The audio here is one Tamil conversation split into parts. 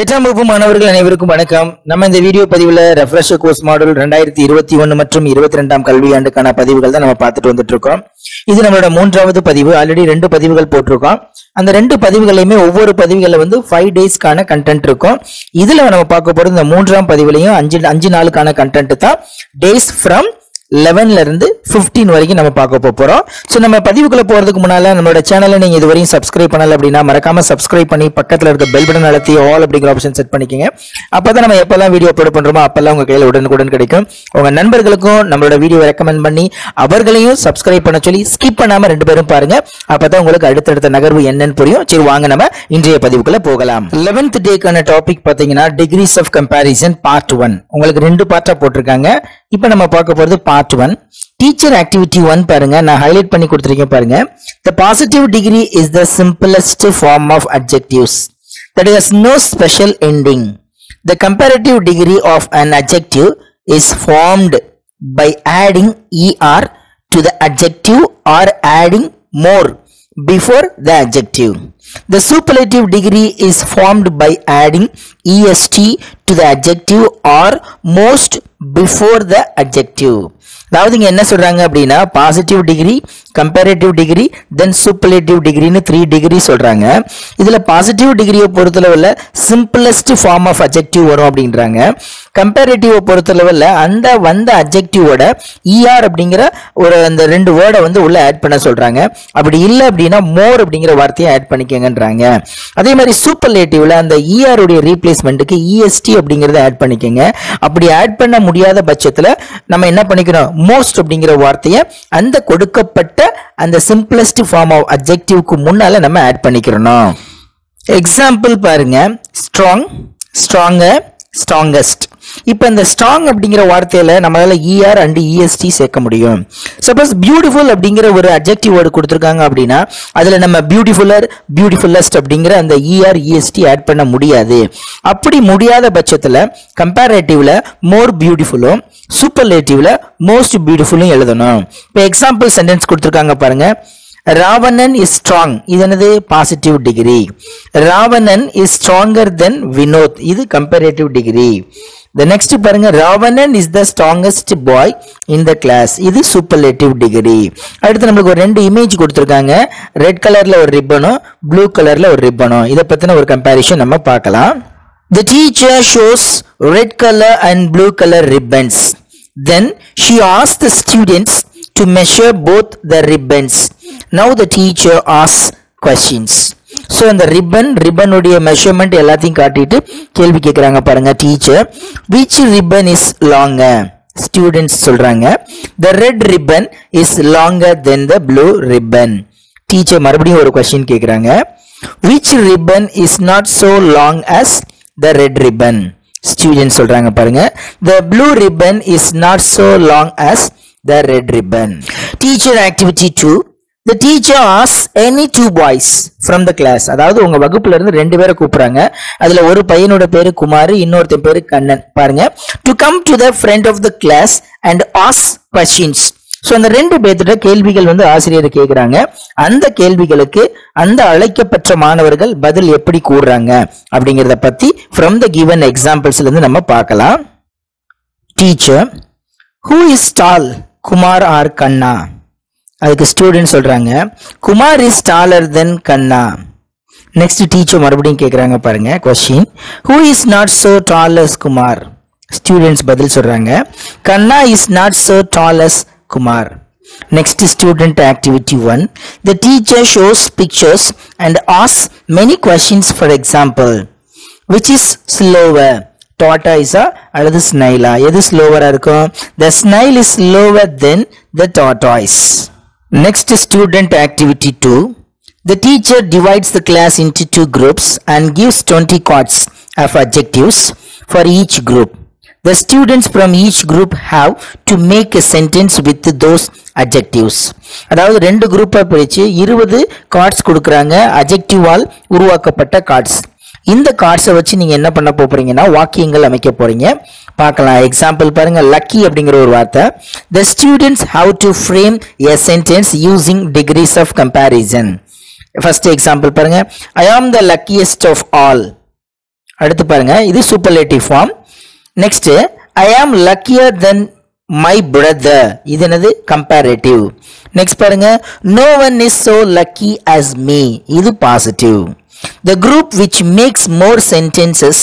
எட்டாம் வகுப்பு மாணவர்கள் அனைவருக்கும் வணக்கம். நம்ம இந்த வீடியோ பதிவுல ரெஃப்ரெஷர் கோர்ஸ் மாடல் 2021 மற்றும் 22ஆம் கல்வியாண்டுக்கான பதிவுகள் தான் நம்ம பார்த்துட்டு வந்துட்டு இருக்கோம். இது நம்மளோட 3வது பதிவு. ஆல்ரெடி 2 பதிவுகள் போட்டிருக்கோம். அந்த 2 பதிவுகளையுமே ஒவ்வொரு பதிவுகளில் வந்து 5 டேஸ்க்கான கண்டென்ட் இருக்கும். இதுல நம்ம பார்க்க போறது இந்த 3ஆம் பதிவுலையும் 5 நாளுக்கான கண்டென்ட் தான். டேஸ் ஃப்ரம் 11ல இருந்து 15 வரைக்கும் நம்ம பார்க்க போறோம். ஸோ நம்ம பதிவுக்குள்ள போறதுக்கு முன்னால நம்மளோட சேனலை நீங்க இதுவரையும் சப்ஸ்கிரைப் பண்ணல அப்படின்னா மறக்காம சப்ஸ்கிரைப் பண்ணி பக்கத்துல இருக்க பெல் பட்டன் அழுத்தி ஆல் அப்படிங்கிற ஆப்ஷன் செட் பண்ணிக்கோங்க. அப்பதான் நம்ம எப்பெல்லாம் வீடியோ அப்லோட் பண்றோமோ அப்பெல்லாம் உங்க கையில உடனுக்குடன் கிடைக்கும். உங்க நண்பர்களுக்கும் நம்மளோட வீடியோ ரெக்கமெண்ட் பண்ணி அவர்களையும் சப்ஸ்கிரைப் பண்ண சொல்லி ஸ்கிப் பண்ணாம 2 பேரும் பாருங்க. அப்பதான் உங்களுக்கு அடுத்தடுத்த நகர்வு என்னன்னு புரியும். சரி, வாங்க நம்ம இன்றைய பதிவுக்குள்ள போகலாம். 11th டேக்கான டாபிக் பாத்தீங்கன்னா டிகிரிஸ் ஆஃப் கம்பாரிசன் Part 1. உங்களுக்கு 2 பார்ட்டா போட்டிருக்காங்க. இப்ப நம்ம பார்க்க போறது Part 1. Teacher Activity 1 பாருங்க, நான் ஹைலைட் பண்ணி கொடுத்திருக்கேன் பாருங்க. The positive degree is the simplest form of adjectives that has no special ending. The comparative degree of an adjective is formed by adding er to the adjective or adding more before the adjective. The superlative degree is formed by adding est to the adjective or most before the adjective. அதாவது என்ன சொல்றாங்க அப்படின்னா positive degree, comparative degree, then superlative டிகிரின்னு 3 டிகிரி சொல்றாங்க. இதுல பாசிட்டிவ் டிகிரியை பொறுத்தளவுல சிம்பிளஸ்ட் ஃபார்ம் ஆஃப் அட்ஜெக்டிவ் வரும் அப்படின்றாங்க. கம்பேரேட்டிவ் பொறுத்தளவுல அந்த வந்த அட்ஜெக்டிவோட er அப்படிங்கிற ஒரு அந்த 2 வேர்டை வந்து உள்ள ஆட் பண்ண சொல்றாங்க. அப்படி இல்லை அப்படின்னா மோர் அப்படிங்கிற வார்த்தையை ஆட் பண்ணிக்கங்கன்றாங்க. அதே மாதிரி சூப்பர்லேட்டிவ்ல அந்த er உடைய ரீப்ளேஸ்மெண்ட்டுக்கு est அப்படிங்கறத ஆட் பண்ணிக்கங்க. அப்படி ஆட் பண்ண முடியாத பட்சத்துல நம்ம என்ன பண்ணிக்கிறோம், மோஸ்ட் அப்படிங்கிற வார்த்தையை அந்த கொடுக்கப்பட்ட அந்த சிம்பிளஸ்ட் ஃபார்ம் ஆஃப் அட்ஜெக்டிவ்க்கு முன்னால நம்ம ஆட் பண்ணிக்கிறோம். எக்ஸாம்பிள் பாருங்க, ஸ்ட்ராங், ஸ்ட்ராங்கர், ஸ்ட்ராங்கஸ்ட். இப்போ இந்த ஸ்ட்ராங் அப்படிங்கிற வார்த்தையில நம்மளால er அண்ட் est சேர்க்க முடியும். சப்போஸ் பியூட்டிஃபுல் அப்படிங்கிற ஒரு அட்ஜெக்டிவ் வேர்டு கொடுத்துருக்காங்க அப்படின்னா அதுல நம்ம பியூட்டிஃபுல்லர், பியூட்டிஃபுல்லஸ்ட் அப்படிங்கிற அந்த er est ஆட் பண்ண முடியாது. அப்படி முடியாத பட்சத்துல கம்பேரேட்டிவ்ல மோர் பியூட்டிஃபுல்லும் சூப்பர்லேட்டிவ்ல மோஸ்ட் பியூட்டிஃபுல்லும் எழுதணும். இப்போ எக்ஸாம்பிள் சென்டென்ஸ் கொடுத்துருக்காங்க பாருங்க. Ravanan is strong. இது என்னது? Positive degree. Ravanan is stronger தென் வினோத். இது கம்பேரேட்டிவ் டிகிரி. The next பாருங்க, Ravanan is the strongest boy in the class. இது superlative degree. அடுத்து நமக்கு ஒரு 2 இமேஜ் கொடுத்திருக்காங்க. ரெட் கலர்ல ஒரு ரிப்பனும் ப்ளூ கலர்ல ஒரு ரிப்பனும். இத பத்தின ஒரு கம்பேரிஷன் நம்ம பார்க்கலாம். The teacher shows red color and blue color ribbons. Then she asks the students to measure both the ribbons. Now the teacher asks questions. So இந்த ரிப்பன் உடைய மெஷர்மெண்ட் எல்லாத்தையும் காட்டிட்டு கேள்வி கேட்கறாங்க பாருங்க. Teacher, which ribbon is longer? Students சொல்றாங்க, the red ribbon is longer than the blue ribbon. Teacher மறுபடியும் ஒரு क्वेश्चन கேக்குறாங்க. Which ribbon is not so long as the red ribbon? Students சொல்றாங்க பாருங்க, the blue ribbon is not so long as the red ribbon. Teacher activity 2. The teacher asks any 2 boys from the class. அதாவது உங்க வகுப்புல இருந்து 2 பேரை கூப்பிடுறாங்க. அதுல ஒரு பையனோட பேரு குமார், இன்னொருத்தன் பேரு கண்ணன். பாருங்க, to come to the front of the class and ask questions. So அந்த 2 பேர்கிட்ட கேள்விகள் வந்து ஆசிரியர் கேக்குறாங்க. அந்த கேள்விகளுக்கு அந்த அழைக்கப்பட்ட மாணவர்கள் பதில் எப்படி கூறுறாங்க அப்படிங்கறத பத்தி from the given examples-ல இருந்து நம்ம பார்க்கலாம். Teacher, who is tall, Kumar or கண்ணா? அதுக்கு ஸ்டூடெண்ட் சொல்றாங்க, Kumar is taller then Kanna. Next teacher மறுபடியும் கேக்குறாங்க பாருங்க question, who is not so tall as குமார்? ஸ்டூடெண்ட்ஸ் பதில் சொல்றாங்க, Kanna is not so tall as Kumar. Next student activity 1. The teacher shows pictures and asks many questions. For example, which is slower, tortoise அல்லது snail? எது ஸ்லோவரா இருக்கும்? The snail is slower than the tortoise. Next student activity 2. The teacher divides the class into 2 groups and gives 20 cards of adjectives for each group. The students from each group have to make a sentence with those adjectives. அதாவது 2 group-ஆ பிரிச்சு 20 cards கொடுக்கறாங்க, adjective-ஆல் உருவாக்கப்பட்ட cards. இந்த கார்ட்ஸை வச்சு நீங்க என்ன பண்ண போறீங்கன்னா வாக்கியங்கள் அமைக்க போறீங்க. பார்க்கலாம். எக்ஸாம்பிள் பாருங்க, லக்கி அப்படிங்கிற ஒரு வார்த்தை. The students how to frame a sentence using degrees of comparison. First example பாருங்க, I am the luckiest of all. அடுத்து பாருங்க, இது சூப்பர்லேட்டிவ் ஃபார்ம். நெக்ஸ்ட், ஐ ஆம் luckier than my brother. இது என்னது? கம்பேரேட்டிவ். நெக்ஸ்ட் பாருங்க, no one is so lucky as me. இது positive. The group which makes more sentences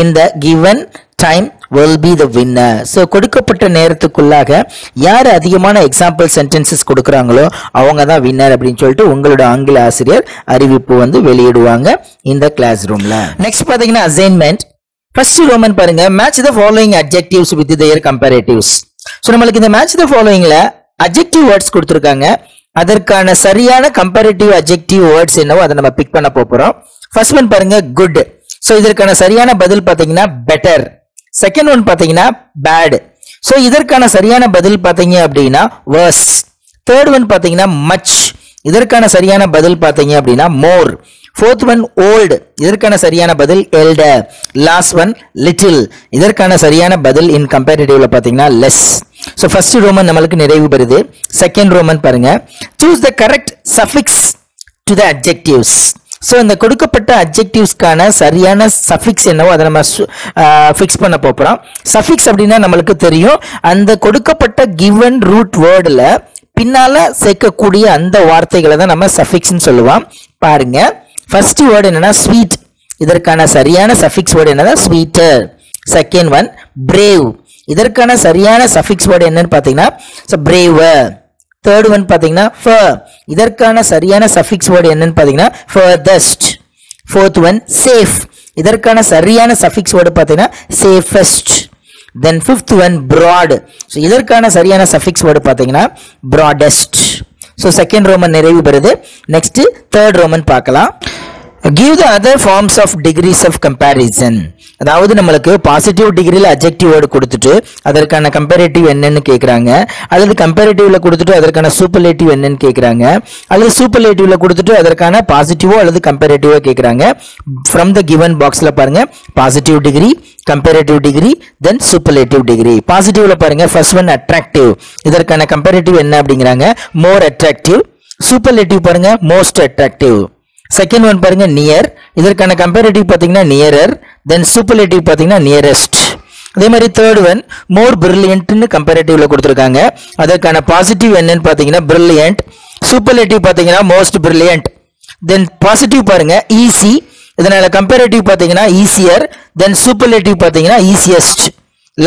in the given time will be the winner. So கொடுக்கப்பட்ட நேரத்துக்குள்ளாக யார் அதிகமான எக்ஸாம்பிள் சென்டென்சஸ் கொடுக்குறாங்களோ அவங்க தான் வின்னர் அப்படின்னு சொல்லிட்டு உங்களோட ஆங்கில ஆசிரியர் அறிவிப்பு வந்து வெளியிடுவாங்க இந்த கிளாஸ் ரூம்ல. நெக்ஸ்ட் பாத்தீங்கன்னா அசைன்மெண்ட். ஃபர்ஸ்ட் ரோமன் பாருங்க, match the following adjectives with their comparatives. So நம்மளுக்கு இந்த மேட்ச் த ஃபாலோயிங்ல அட்ஜெக்டிவ் வேர்ட்ஸ் கொடுத்துருக்காங்க. அதற்கான சரியான கம்பேரேட்டிவ் அட்ஜெக்டிவ் வேர்ட்ஸ் என்னவோ அதை நம்ம பிக் பண்ண போறோம். ஃபர்ஸ்ட் ஒன் பாருங்க, குட். ஸோ இதற்கான சரியான பதில் பாத்தீங்கன்னா பெட்டர். செகண்ட் ஒன் பாத்தீங்கன்னா பேட். சோ இதற்கான சரியான பதில் பாத்தீங்க அப்படின்னா வர்ஸ். தேர்ட் ஒன் பாத்தீங்கன்னா மச். இதற்கான சரியான பதில் பாத்தீங்க அப்படின்னா மோர். Fourth one volt. இதற்கான சரியான பதில் எல்டர். Last one little. இதற்கான சரியான பதில் இன் கம்பேரிட்டிவ்ல பாத்தீங்கன்னா லெஸ். சோ ஃபர்ஸ்ட் ரோமன் நம்மளுக்கு நிறைவு பெறுது. செகண்ட் ரோமன் பாருங்க, choose the correct suffix to the adjectives. So இந்த கொடுக்கப்பட்ட அட்ஜெக்டிவ்ஸ்க்கான சரியான சஃபிக்ஸ் என்னவோ அதை நம்ம ஃபிக்ஸ் பண்ண போகிறோம். சஃபிக்ஸ் அப்படின்னா நம்மளுக்கு தெரியும், அந்த கொடுக்கப்பட்ட கிவன் ரூட் வேர்டில் பின்னால் சேர்க்கக்கூடிய அந்த வார்த்தைகளை தான் நம்ம சஃபிக்ஸ்ன்னு சொல்லுவோம். பாருங்க, ஃபர்ஸ்ட் வேர்டு என்னன்னா ஸ்வீட். இதற்கான சரியான சஃபிக்ஸ் வேர்டு என்னன்னா ஸ்வீட்டர். Second one brave. இதற்கான சரியான சஃபிக்ஸ் வேர்டு என்னன்னு பார்த்தீங்கன்னா பிரேவர். தேர்ட் ஒன் பாத்தீங்கன்னா ஃபர். இதற்கான சரியான சஃபிக்ஸ் வேர்டு என்னன்னு பாத்தீங்கன்னா ஃபர்தஸ்ட். Fourth one safe. இதற்கான சரியான சஃபிக்ஸ் வேர்டு பாத்தீங்கன்னா safest. Then fifth one broad. So இதற்கான சரியான சஃபிக்ஸ் வேர்டு பாத்தீங்கன்னா பிராடஸ்ட். ஸோ செகண்ட் ரோமன் நிறைவு பெறுது. நெக்ஸ்ட் தேர்ட் ரோமன் பார்க்கலாம். Give the other forms of degrees of comparison. அதாவது நம்மளுக்கு பாசிட்டிவ் டிகிரியில் அட்ஜெக்டிவ் வேர்டு கொடுத்துட்டு அதற்கான கம்பேரேட்டிவ் என்னன்னு கேட்குறாங்க, அல்லது கம்பேரேட்டிவ்ல கொடுத்துட்டு அதற்கான சூப்பர்லேட்டிவ் என்னன்னு கேட்குறாங்க, அல்லது சூப்பர்லேட்டிவ்ல கொடுத்துட்டு அதற்கான பாசிட்டிவோ அல்லது கம்பேரேட்டிவோ கேட்குறாங்க. ஃப்ரம் த கிவன் பாக்ஸில் பாருங்க, positive degree, comparative degree, then superlative degree. பாசிட்டிவ்ல பாருங்க, ஃபர்ஸ்ட் ஒன் அட்ராக்டிவ். இதற்கான கம்பேரேட்டிவ் என்ன அப்படிங்கிறாங்க, மோர் அட்ராக்டிவ். சூப்பர்லேட்டிவ் பாருங்க, மோஸ்ட் அட்ராக்டிவ். செகண்ட் ஒன் பாருங்க, நியர். இதற்கான கம்பேரேட்டிவ் பாத்தீங்கன்னா நியரர். தென் சூப்பர்லேட்டிவ் பாத்தீங்கன்னா நியரஸ்ட். அதே மாதிரி தேர்ட் ஒன் மோர் பிரில்லியன்ட்னு கம்பேரேட்டிவ்ல கொடுத்துருக்காங்க. அதற்கான பாசிட்டிவ் என்னன்னு பாத்தீங்கன்னா பிரில்லியன்ட். சூப்பர்லேட்டிவ் பாத்தீங்கன்னா மோஸ்ட் பிரில்லியன்ட். தென் பாசிட்டிவ் பாருங்க, ஈஸி. இதனால கம்பேரேட்டிவ் பாத்தீங்கன்னா ஈஸியர். தென் சூப்பர்லேட்டிவ் பாத்தீங்கன்னா easiest.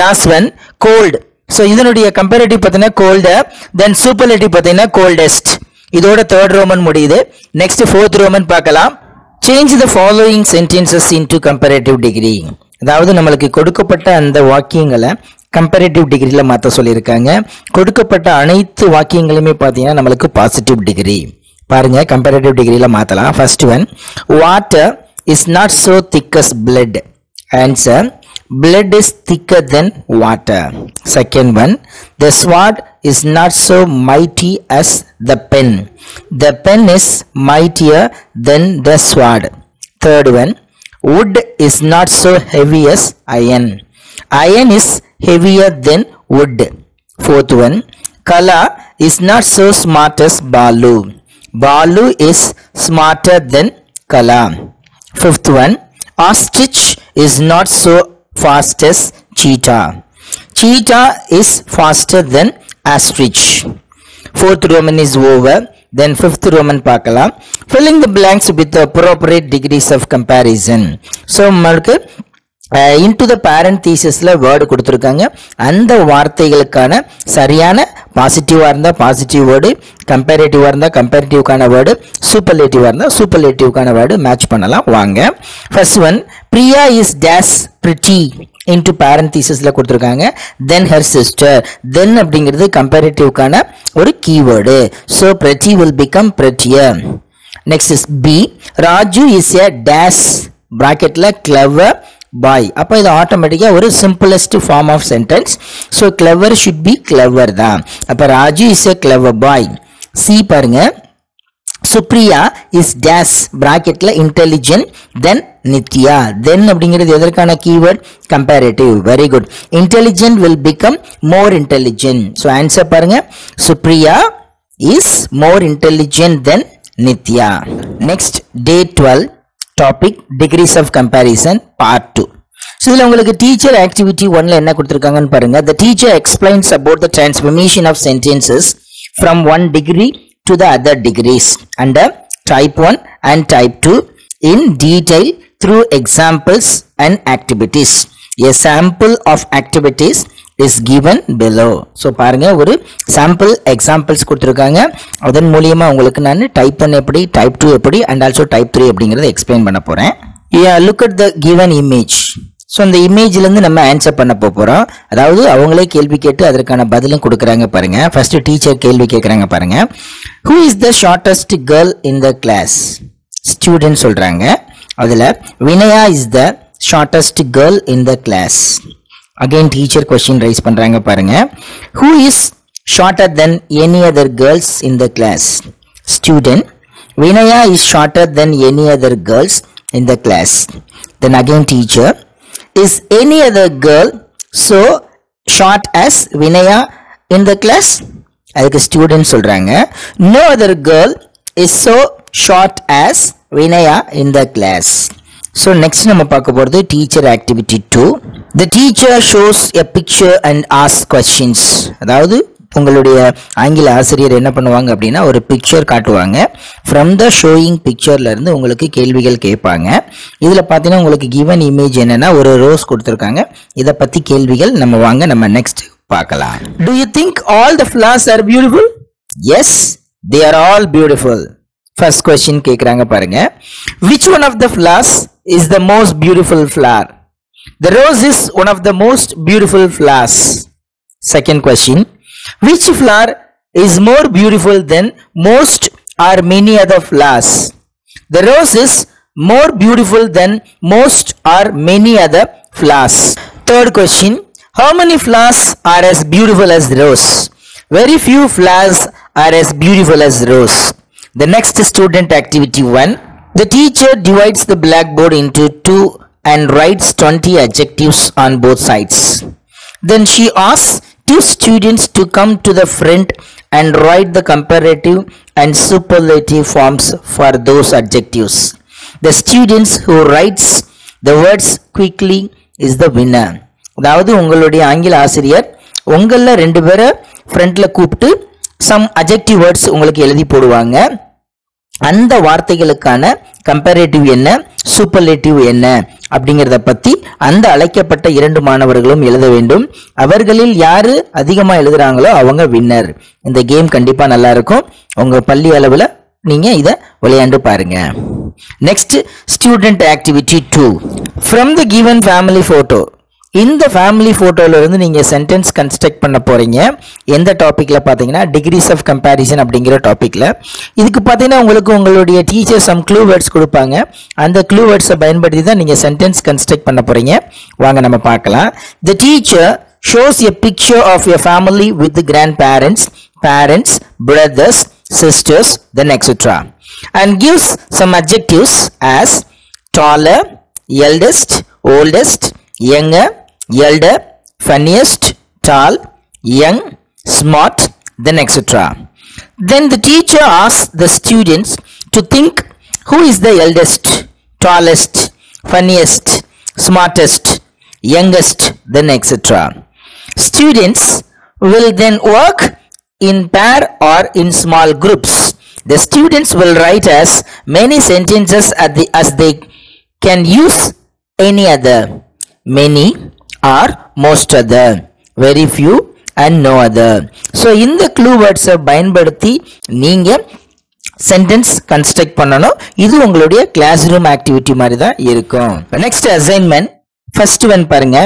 Last one cold. So இதனுடைய கம்பேரேட்டிவ் பாத்தீங்கன்னா கோல்டு. தென் சூப்பர்லேட்டிவ் பாத்தீங்கன்னா கோல்டஸ்ட். இதோட தேர்ட் ரோமன் முடியுது. நெக்ஸ்ட் ஃபோர்த் ரோமன் பார்க்கலாம். Change the following sentences into comparative degree. அதாவது நம்மளுக்கு கொடுக்கப்பட்ட அந்த வாக்கியங்களை கம்பேரேட்டிவ் டிகிரியில் மாற்ற சொல்லியிருக்காங்க. கொடுக்கப்பட்ட அனைத்து வாக்கியங்களுமே பார்த்தீங்கன்னா நம்மளுக்கு பாசிட்டிவ் டிகிரி. பாருங்க, கம்பேரேட்டிவ் டிகிரியில் மாற்றலாம். First one water is not so thick as blood. Answer blood is thicker than water. Second one, the sword is not so mighty as the pen. The pen is mightier than the sword. Third one, wood is not so heavy as iron. Iron is heavier than wood. Fourth one, Kala is not so smart as Balu. Balu is smarter than Kala. Fifth one, ostrich is not so fast as cheetah. Cheetah is faster than ostrich. Fourth Roman is over. Then fifth Roman paakala. Filling the blanks with the appropriate degrees of comparison. So mark into the parenthesesல word கொடுத்துருக்காங்க. அந்த வார்த்தைகளுக்கான சரியான பாசிட்டிவாக இருந்தால் பாசிட்டிவ் வேர்டு, கம்பேரேட்டிவாக இருந்தால் கம்பேரேட்டிவ்கான வேர்டு, சூப்பர்லேட்டிவாக இருந்தால் சூப்பர்லேட்டிவ்கான வேர்டு மேட்ச் பண்ணலாம். வாங்க, first one Priya is dash pretty into பேரந்தீசஸ்ல கொடுத்துருக்காங்க. Then her sister. தென் அப்படிங்கிறது கம்பேரேட்டிவ்கான ஒரு keyword. So pretty will become prettier. Next is B Raju is a dash பிராக்கெட்ல கிளவர் பாய். அப்போ இது ஆட்டோமேட்டிக்காக ஒரு simplest form of sentence. So clever should be clever தான். அப்போ Raju is a clever boy. C பாருங்க, சுப்ரியா இஸ் டேஸ் பிராக்கெட்ல இன்டெலிஜென்ட் தென் நித்யா. தென் அப்படிங்கிறது எதற்கான keyword, comparative. Very good. Intelligent will become more intelligent. So answer பாருங்க, Supriya is more intelligent then Nithya. Next day 12. Topic Degrees of Comparison Part 2. So, teacher activity 1 the teacher explains about the transformation of sentences from one degree to the other degrees under type 1 and type 2 in detail through examples and activities. A sample of activities is given below. So, paranga oru sample examples kuduthirukanga. Adan mooliyama ungalku naan type 1 eppadi, type 2 eppadi and also type 3 eppadigiradha explain panna poren. Yeah, look at the given image. So, in the image la nama answer panna poporam. Adhavudhu avangale kelvi kettu adarkana badalum kudukranga paranga. First teacher kelvi kekranga paranga. Who is the shortest girl in the class? Student solranga. Adula Vinaya is the shortest girl in the class. Again teacher question raise பண்றாங்க பாருங்க. Who is shorter than any other girls in the class? Student Vinaya is shorter than any other girls in the class. Then again teacher, is any other girl so short as Vinaya in the class? அதுக்கு student சொல்றாங்க no other girl is so short as Vinaya in the class. So next நம்ம பார்க்க போறது teacher activity 2. The teacher shows a picture and asks questions. அதாவது உங்களுடைய ஆங்கில ஆசிரியர் என்ன பண்ணுவாங்க அப்படினா ஒரு பிக்சர் காட்டுவாங்க. From the showing pictureல இருந்து உங்களுக்கு கேள்விகள் கேட்பாங்க. இதுல பாத்தீங்கன்னா உங்களுக்கு given image என்னன்னா ஒரு ரோஸ் கொடுத்திருக்காங்க. இத பத்தி கேள்விகள் நம்ம வாங்க நம்ம next பார்க்கலாம். Do you think all the flowers are beautiful? Yes, they are all beautiful. First question கேக்குறாங்க பாருங்க. Which one of the flowers is the most beautiful flower? The rose is one of the most beautiful flowers. Second question. Which flower is more beautiful than most or many other flowers? The rose is more beautiful than most or many other flowers. Third question. How many flowers are as beautiful as rose? Very few flowers are as beautiful as rose. The next student activity 1. The teacher divides the blackboard into two and writes 20 adjectives on both sides. Then she asks two students to come to the front and write the comparative and superlative forms for those adjectives. The students who writes the words quickly is the winner. அதாவது உங்களுடைய ஆங்கில ஆசிரியர் உங்கள ரெண்டு பேரை ஃப்ரண்ட்ல கூப்பிட்டு some adjective words உங்களுக்கு எழுதி போடுவாங்க. அந்த வார்த்தைகளுக்கான comparative என்ன superlative என்ன அப்படிங்கறத பத்தி அந்த அழைக்கப்பட்ட இரண்டு மாணவர்களும் எழுத வேண்டும். அவர்களில் யாரு அதிகமா எழுதுறாங்களோ அவங்க வின்னர். இந்த கேம் கண்டிப்பா நல்லா இருக்கும். உங்க பள்ளி அளவுல நீங்க இத விளையாண்டு பாருங்க. Next student activity 2. From the given family photo. இந்த family photoல இருந்து நீங்க sentence construct பண்ண போறீங்க. எந்த டாபிக்ல பாத்தீங்கன்னா degrees of comparison அப்படிங்கற டாபிக்ல. இதுக்கு பாத்தீங்கன்னா உங்களுக்கு உங்களுடைய teacher some clue words கொடுப்பாங்க. அந்த clue words பயன்படுத்தி தான் நீங்க sentence construct பண்ண போறீங்க. வாங்க நம்ம பார்க்கலாம். The teacher shows a picture of your family with the grandparents, parents, brothers, sisters, then etc. and gives some adjectives as taller, eldest, oldest, younger, elder, funniest, tall, young, smart, then etc. Then the teacher asks the students to think who is the eldest, tallest, funniest, smartest, youngest, then etc. Students will then work in pair or in small groups. The students will write as many sentences as they can use any other, many or most other, very few and no other. So in the clue words பயன்படுத்தி நீங்க sentence construct பண்ணனும். இது உங்களுடைய classroom activity மாதிரி தான் இருக்கும். Next assignment first one பாருங்க.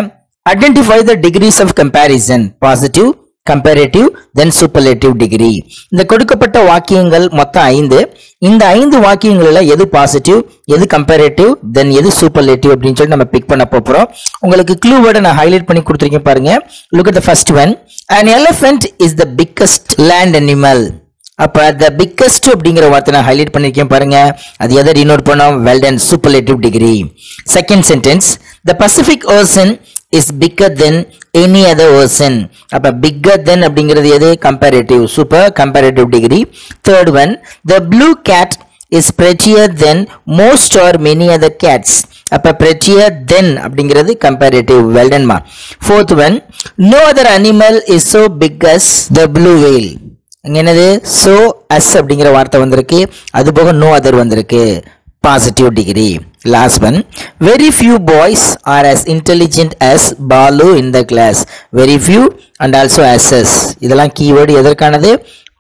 Identify the degrees of comparison, positive, comparative, then superlative degree. இந்த கொடுக்கப்பட்ட வாக்கியங்கள் மொத்தம் 5. இந்த 5 வாக்கியங்கள்ல எது பாசிட்டிவ், எது கம்பரேட்டிவ், தென் எது சூப்பர்லேட்டிவ் அப்படினு சொல்லி நம்ம பிக் பண்ண போறோம். உங்களுக்கு க்ளூ வேர்ட் நான் ஹைலைட் பண்ணி கொடுத்திருக்கேன் பாருங்க. Look at the first one. An elephant is the biggest land animal. அப்ப the biggest அப்படிங்கற வார்த்தை நான் ஹைலைட் பண்ணிருக்கேன் பாருங்க. அது எதை டினோட் பண்ணும்? Well done, superlative degree. Second sentence, the Pacific Ocean is bigger than any other ocean. அப்ப bigger than அப்படிங்கிறது எது? Comparative, super comparative degree. Third one, the blue cat is prettier than most or many other cats. Appa prettier than abdingiradhu comparative. Well done ma. Fourth one, no other animal is so big as the blue whale. Angenade so as abdingira vartha vandirukku, adu poga no other vandirukku. Positive degree. Last one, very few boys are as intelligent as Balu in the class. Very few and also as us. Idalam keyword edarkanadhu?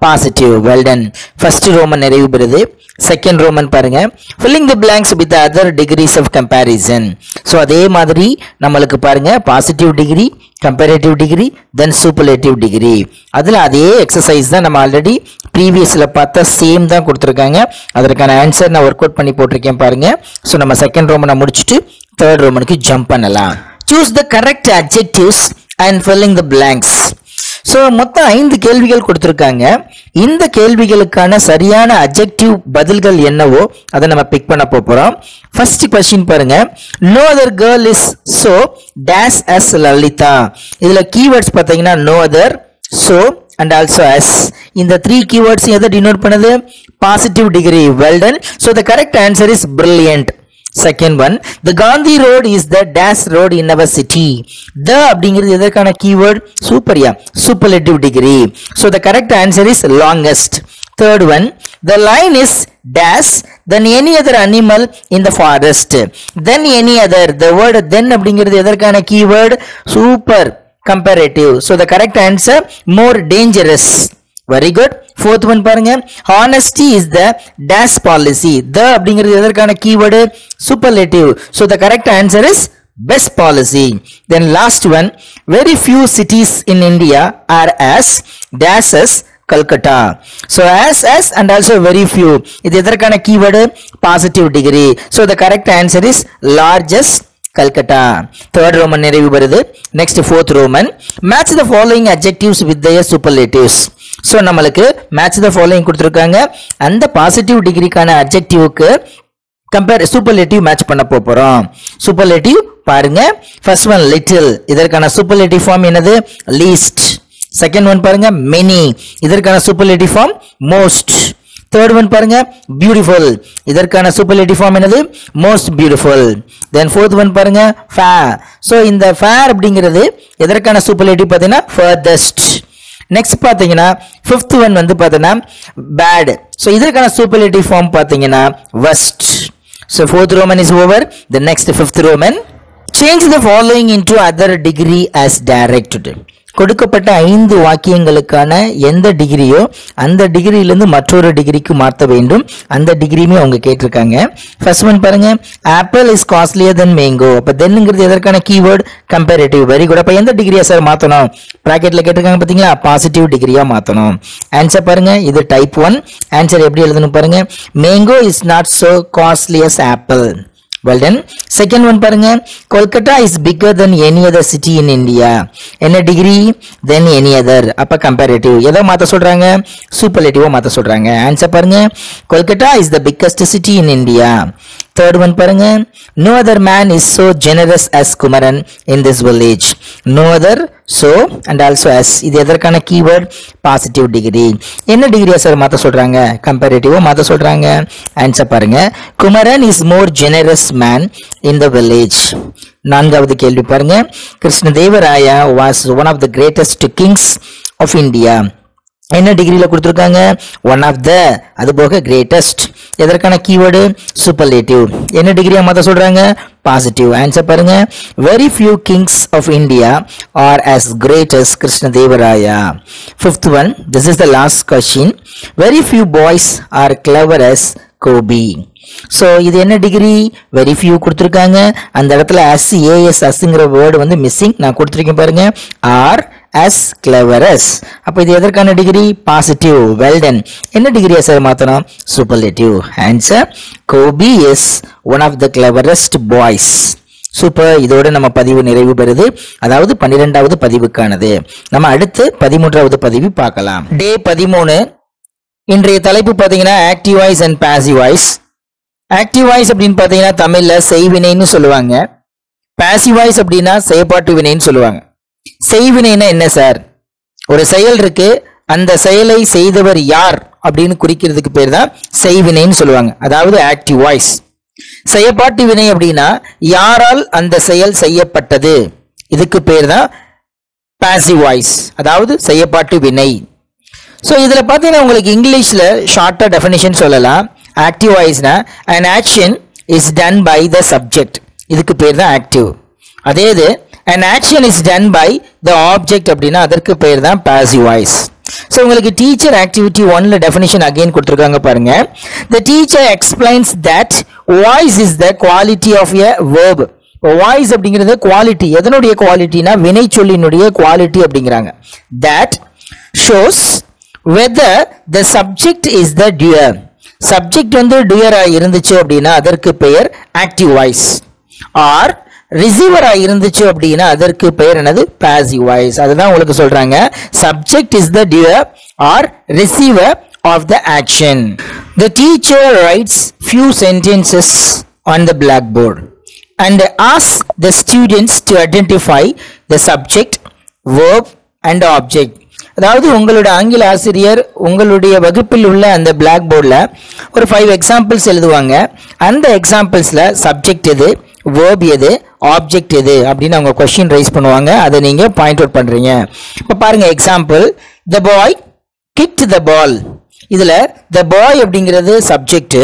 Positive. Well done. First Roman nerivu perudhu. Second Roman parunga, filling the blanks with the other degrees of comparison. So adhe madri namalukku parunga positive degree, comparative degree, then superlative degree. Adula adhe exercise da nama already previous la paatha same da kuduthirukanga. Adarkana answer na work out panni potiruken parunga. So nama second Roman mudichittu third Roman ku jump pannalam. Choose the correct adjectives and filling the blanks. So மொத்தம் 5 கேள்விகள் கொடுத்திருக்காங்க. இந்த கேள்விகளுக்கான சரியான adjective பதில்கள் என்னவோ அதை நம்ம பிக் பண்ண போறோம். First question பாருங்க. No other girl is so dash as Lalitha. இதுல keywords பாத்தீங்கன்னா no other, so and also as. இந்த 3 keywords எதை denote பண்ணுது? Positive degree. Well done. So the correct answer is brilliant. Second one, the Gandhi road is the dash road in our city. The abdingiradhu edarkana keyword? Superior, superlative degree. So the correct answer is longest. Third one, the lion is dash than any other animal in the forest. Then any other, the word then abdingiradhu edarkana keyword? Super, comparative. So the correct answer, more dangerous. Very good. Fourth one பாருங்க, honesty is the dash policy. The அப்படிங்கிறது எதற்கான keyword? Superlative. So the correct answer is best policy. Then last one, very few cities in India are as dash as Calcutta. So as and also very few. இது எதற்கான keyword? Positive degree. So the correct answer is largest Calcutta. Third Roman நிறைவு வருது. Next fourth Roman, match the following adjectives with their superlatives. So நம்மளுக்கு match the following கொடுத்திருக்காங்க. அந்த பாசிட்டிவ் டிகிரிக்கான adjectiveக்கு compare superlative match பண்ண போறோம். Superlative பாருங்க, first one little, இதற்கான superlative form என்னது? Least. Second one பாருங்க, many, இதற்கான superlative form most. Third one பாருங்க, beautiful, இதற்கான superlative form என்னது? Most beautiful. Then fourth one பாருங்க, fair. So இந்த fair அப்படிங்கிறது எதற்கான superlative பாத்தீங்கன்னா furthest. Next பாத்தீங்கன்னா fifth one வந்து பாத்தீங்கன்னா bad. So இதற்கான superlative form பாத்தீங்கன்னா worst. So fourth Roman is over. The next fifth Roman, change the following into other degree as directed. கொடுக்கப்பட்ட 5 வாக்கியங்களுக்கான எந்த டிகிரியோ அந்த டிகிரியில இருந்து மற்றொரு டிகிரிக்கு மாற்ற வேண்டும். அந்த டிகிரியுமே அவங்க கேட்டிருக்காங்க. First one பாருங்க, apple is costlier than mango. அப்ப thenங்கிறது எதற்கான keyword? Comparative. Very good. அப்ப எந்த டிகிரியா சார் மாத்தணும்? பிராக்கெட்ல கேட்டிருக்காங்க பாத்தீங்களா? பாசிட்டிவ் டிகிரியா மாத்தணும். ஆன்சர் பாருங்க, இது டைப் 1. ஆன்சர் எப்படி எழுதணும் பாருங்க. Mango is not so costly as apple. Well done. Second one பாருங்க, Kolkata is bigger than any other city in India. என்ன degree? Than any other. அப்ப comparative. எதை மாத்த சொல்றாங்க? Superlative மாத்த சொல்றாங்க. Answer பாருங்க, Kolkata is the biggest city in India. Third one பாருங்க, no other man is so generous as Kumaran in this village. No other, so and also as. இது எதற்கான keyword? Positive degree. என்ன degree sir மாத்த சொல்றாங்க? Comparative மாத்த சொல்றாங்க. Answer பாருங்க, Kumaran is more generous man in the village. நான்காவது கேள்வி பாருங்க, Krishnadevaraya was one of the greatest kings of India. என்ன டிகிரில கொடுத்திருக்காங்க? One of the, அது போக greatest. எதற்கான keyword? Superlative. என்ன டிகிரியா மாத்த சொல்றாங்க? Positive. Answer பாருங்க, very few kings of India are as great as Krishnadevaraya. Fifth one, this is the last question. Very few boys are clever as Kobi. So இது என்ன டிகிரி? very few கொடுத்திருக்காங்க. அந்த இடத்துல as asங்கிற word வந்து missing. நான் கொடுத்திருக்கேன் பாருங்க, are as clever as. அப்ப இது எதற்கான டிகிரி? Positive. Well done. என்ன டிகிரியா சார் மாத்தணும்? Superlative. Answer, Kobi is one of the cleverest boys. Super. இதோட நம்ம பதிவு நிறைவு பெறுது. அதாவது 12வது பதிவுக்கானது. நம்ம அடுத்து 13வது பதிவு பார்க்கலாம். டே 13. இன்றைய தலைப்பு பாத்தீங்கன்னா active voice and passive voice. Active voice அப்படினு பாத்தீங்கன்னா தமிழ்ல செய்வினைன்னு சொல்லுவாங்க. Passive voice அப்படினா செயல்பாட்டு வினைன்னு சொல்லுவாங்க. செய்வினைனா என்ன சார்? ஒரு செயல் இருக்கு, அந்த செயலை செய்தவர் யார் அப்படின்னு குறிக்கிறதுக்கு பேர் தான் செய்வினைன்னு சொல்லுவாங்க. அதாவது ஆக்டிவ் வாய்ஸ். செயற்பாட்டு வினை அப்படின்னா யாரால் அந்த செயல் செய்யப்பட்டது, இதுக்கு பேர் தான் பாசிவ் வாய்ஸ், அதாவது செயற்பாட்டு வினை. ஸோ இதில் பார்த்தீங்கன்னா உங்களுக்கு இங்கிலீஷில் ஷார்ட்டாக டெஃபினேஷன் சொல்லலாம். ஆக்டிவ் வாய்ஸ்னா an action is done by the subject, இதுக்கு பேர் தான் ஆக்டிவ். அதே இது an action is done by the object அப்படின்னா அதற்கு பேர் தான் பாசிவ் வாய்ஸ். ஸோ உங்களுக்கு டீச்சர் ஆக்டிவிட்டி ஒன்ல டெஃபினேஷன் அகெயின் கொடுத்துருக்காங்க பாருங்க. The teacher explains that voice is the quality of a verb. Voice அப்படிங்கிறது குவாலிட்டி, எதனுடைய குவாலிட்டினா வினை சொல்லினுடைய குவாலிட்டி அப்படிங்கிறாங்க. That shows whether the subject is the doer. Subject வந்து டியரா இருந்துச்சு அப்படின்னா அதற்கு பெயர் ஆக்டிவ் வாய்ஸ். ஆர் ரிசீவரா இருந்துச்சு அப்படின்னா அதற்கு பெயர் என்னது, பாசிவ் வாய்ஸ். அதுதான் உங்களுக்கு சொல்றாங்க, subject is the doer or receiver of the action. The teacher writes few sentences on the black board and ask the students to identify the subject, verb and object. அதாவது உங்களோட ஆங்கில ஆசிரியர் உங்களுடைய வகுப்பில் உள்ள அந்த பிளாக் போர்டில் ஒரு 5 எக்ஸாம்பிள்ஸ் எழுதுவாங்க. அந்த எக்ஸாம்பிள்ஸில் சப்ஜெக்ட் எது, வேர்ப் எது, ஆப்ஜெக்ட் எது அப்படின்னு அவங்க கொஸ்டின் ரைஸ் பண்ணுவாங்க. அதை நீங்கள் பாயிண்ட் அவுட் பண்ணுறீங்க. இப்போ பாருங்கள் எக்ஸாம்பிள், த பாய் கிக்ட் த பால். இதில் த பாய் அப்படிங்கிறது சப்ஜெக்ட்,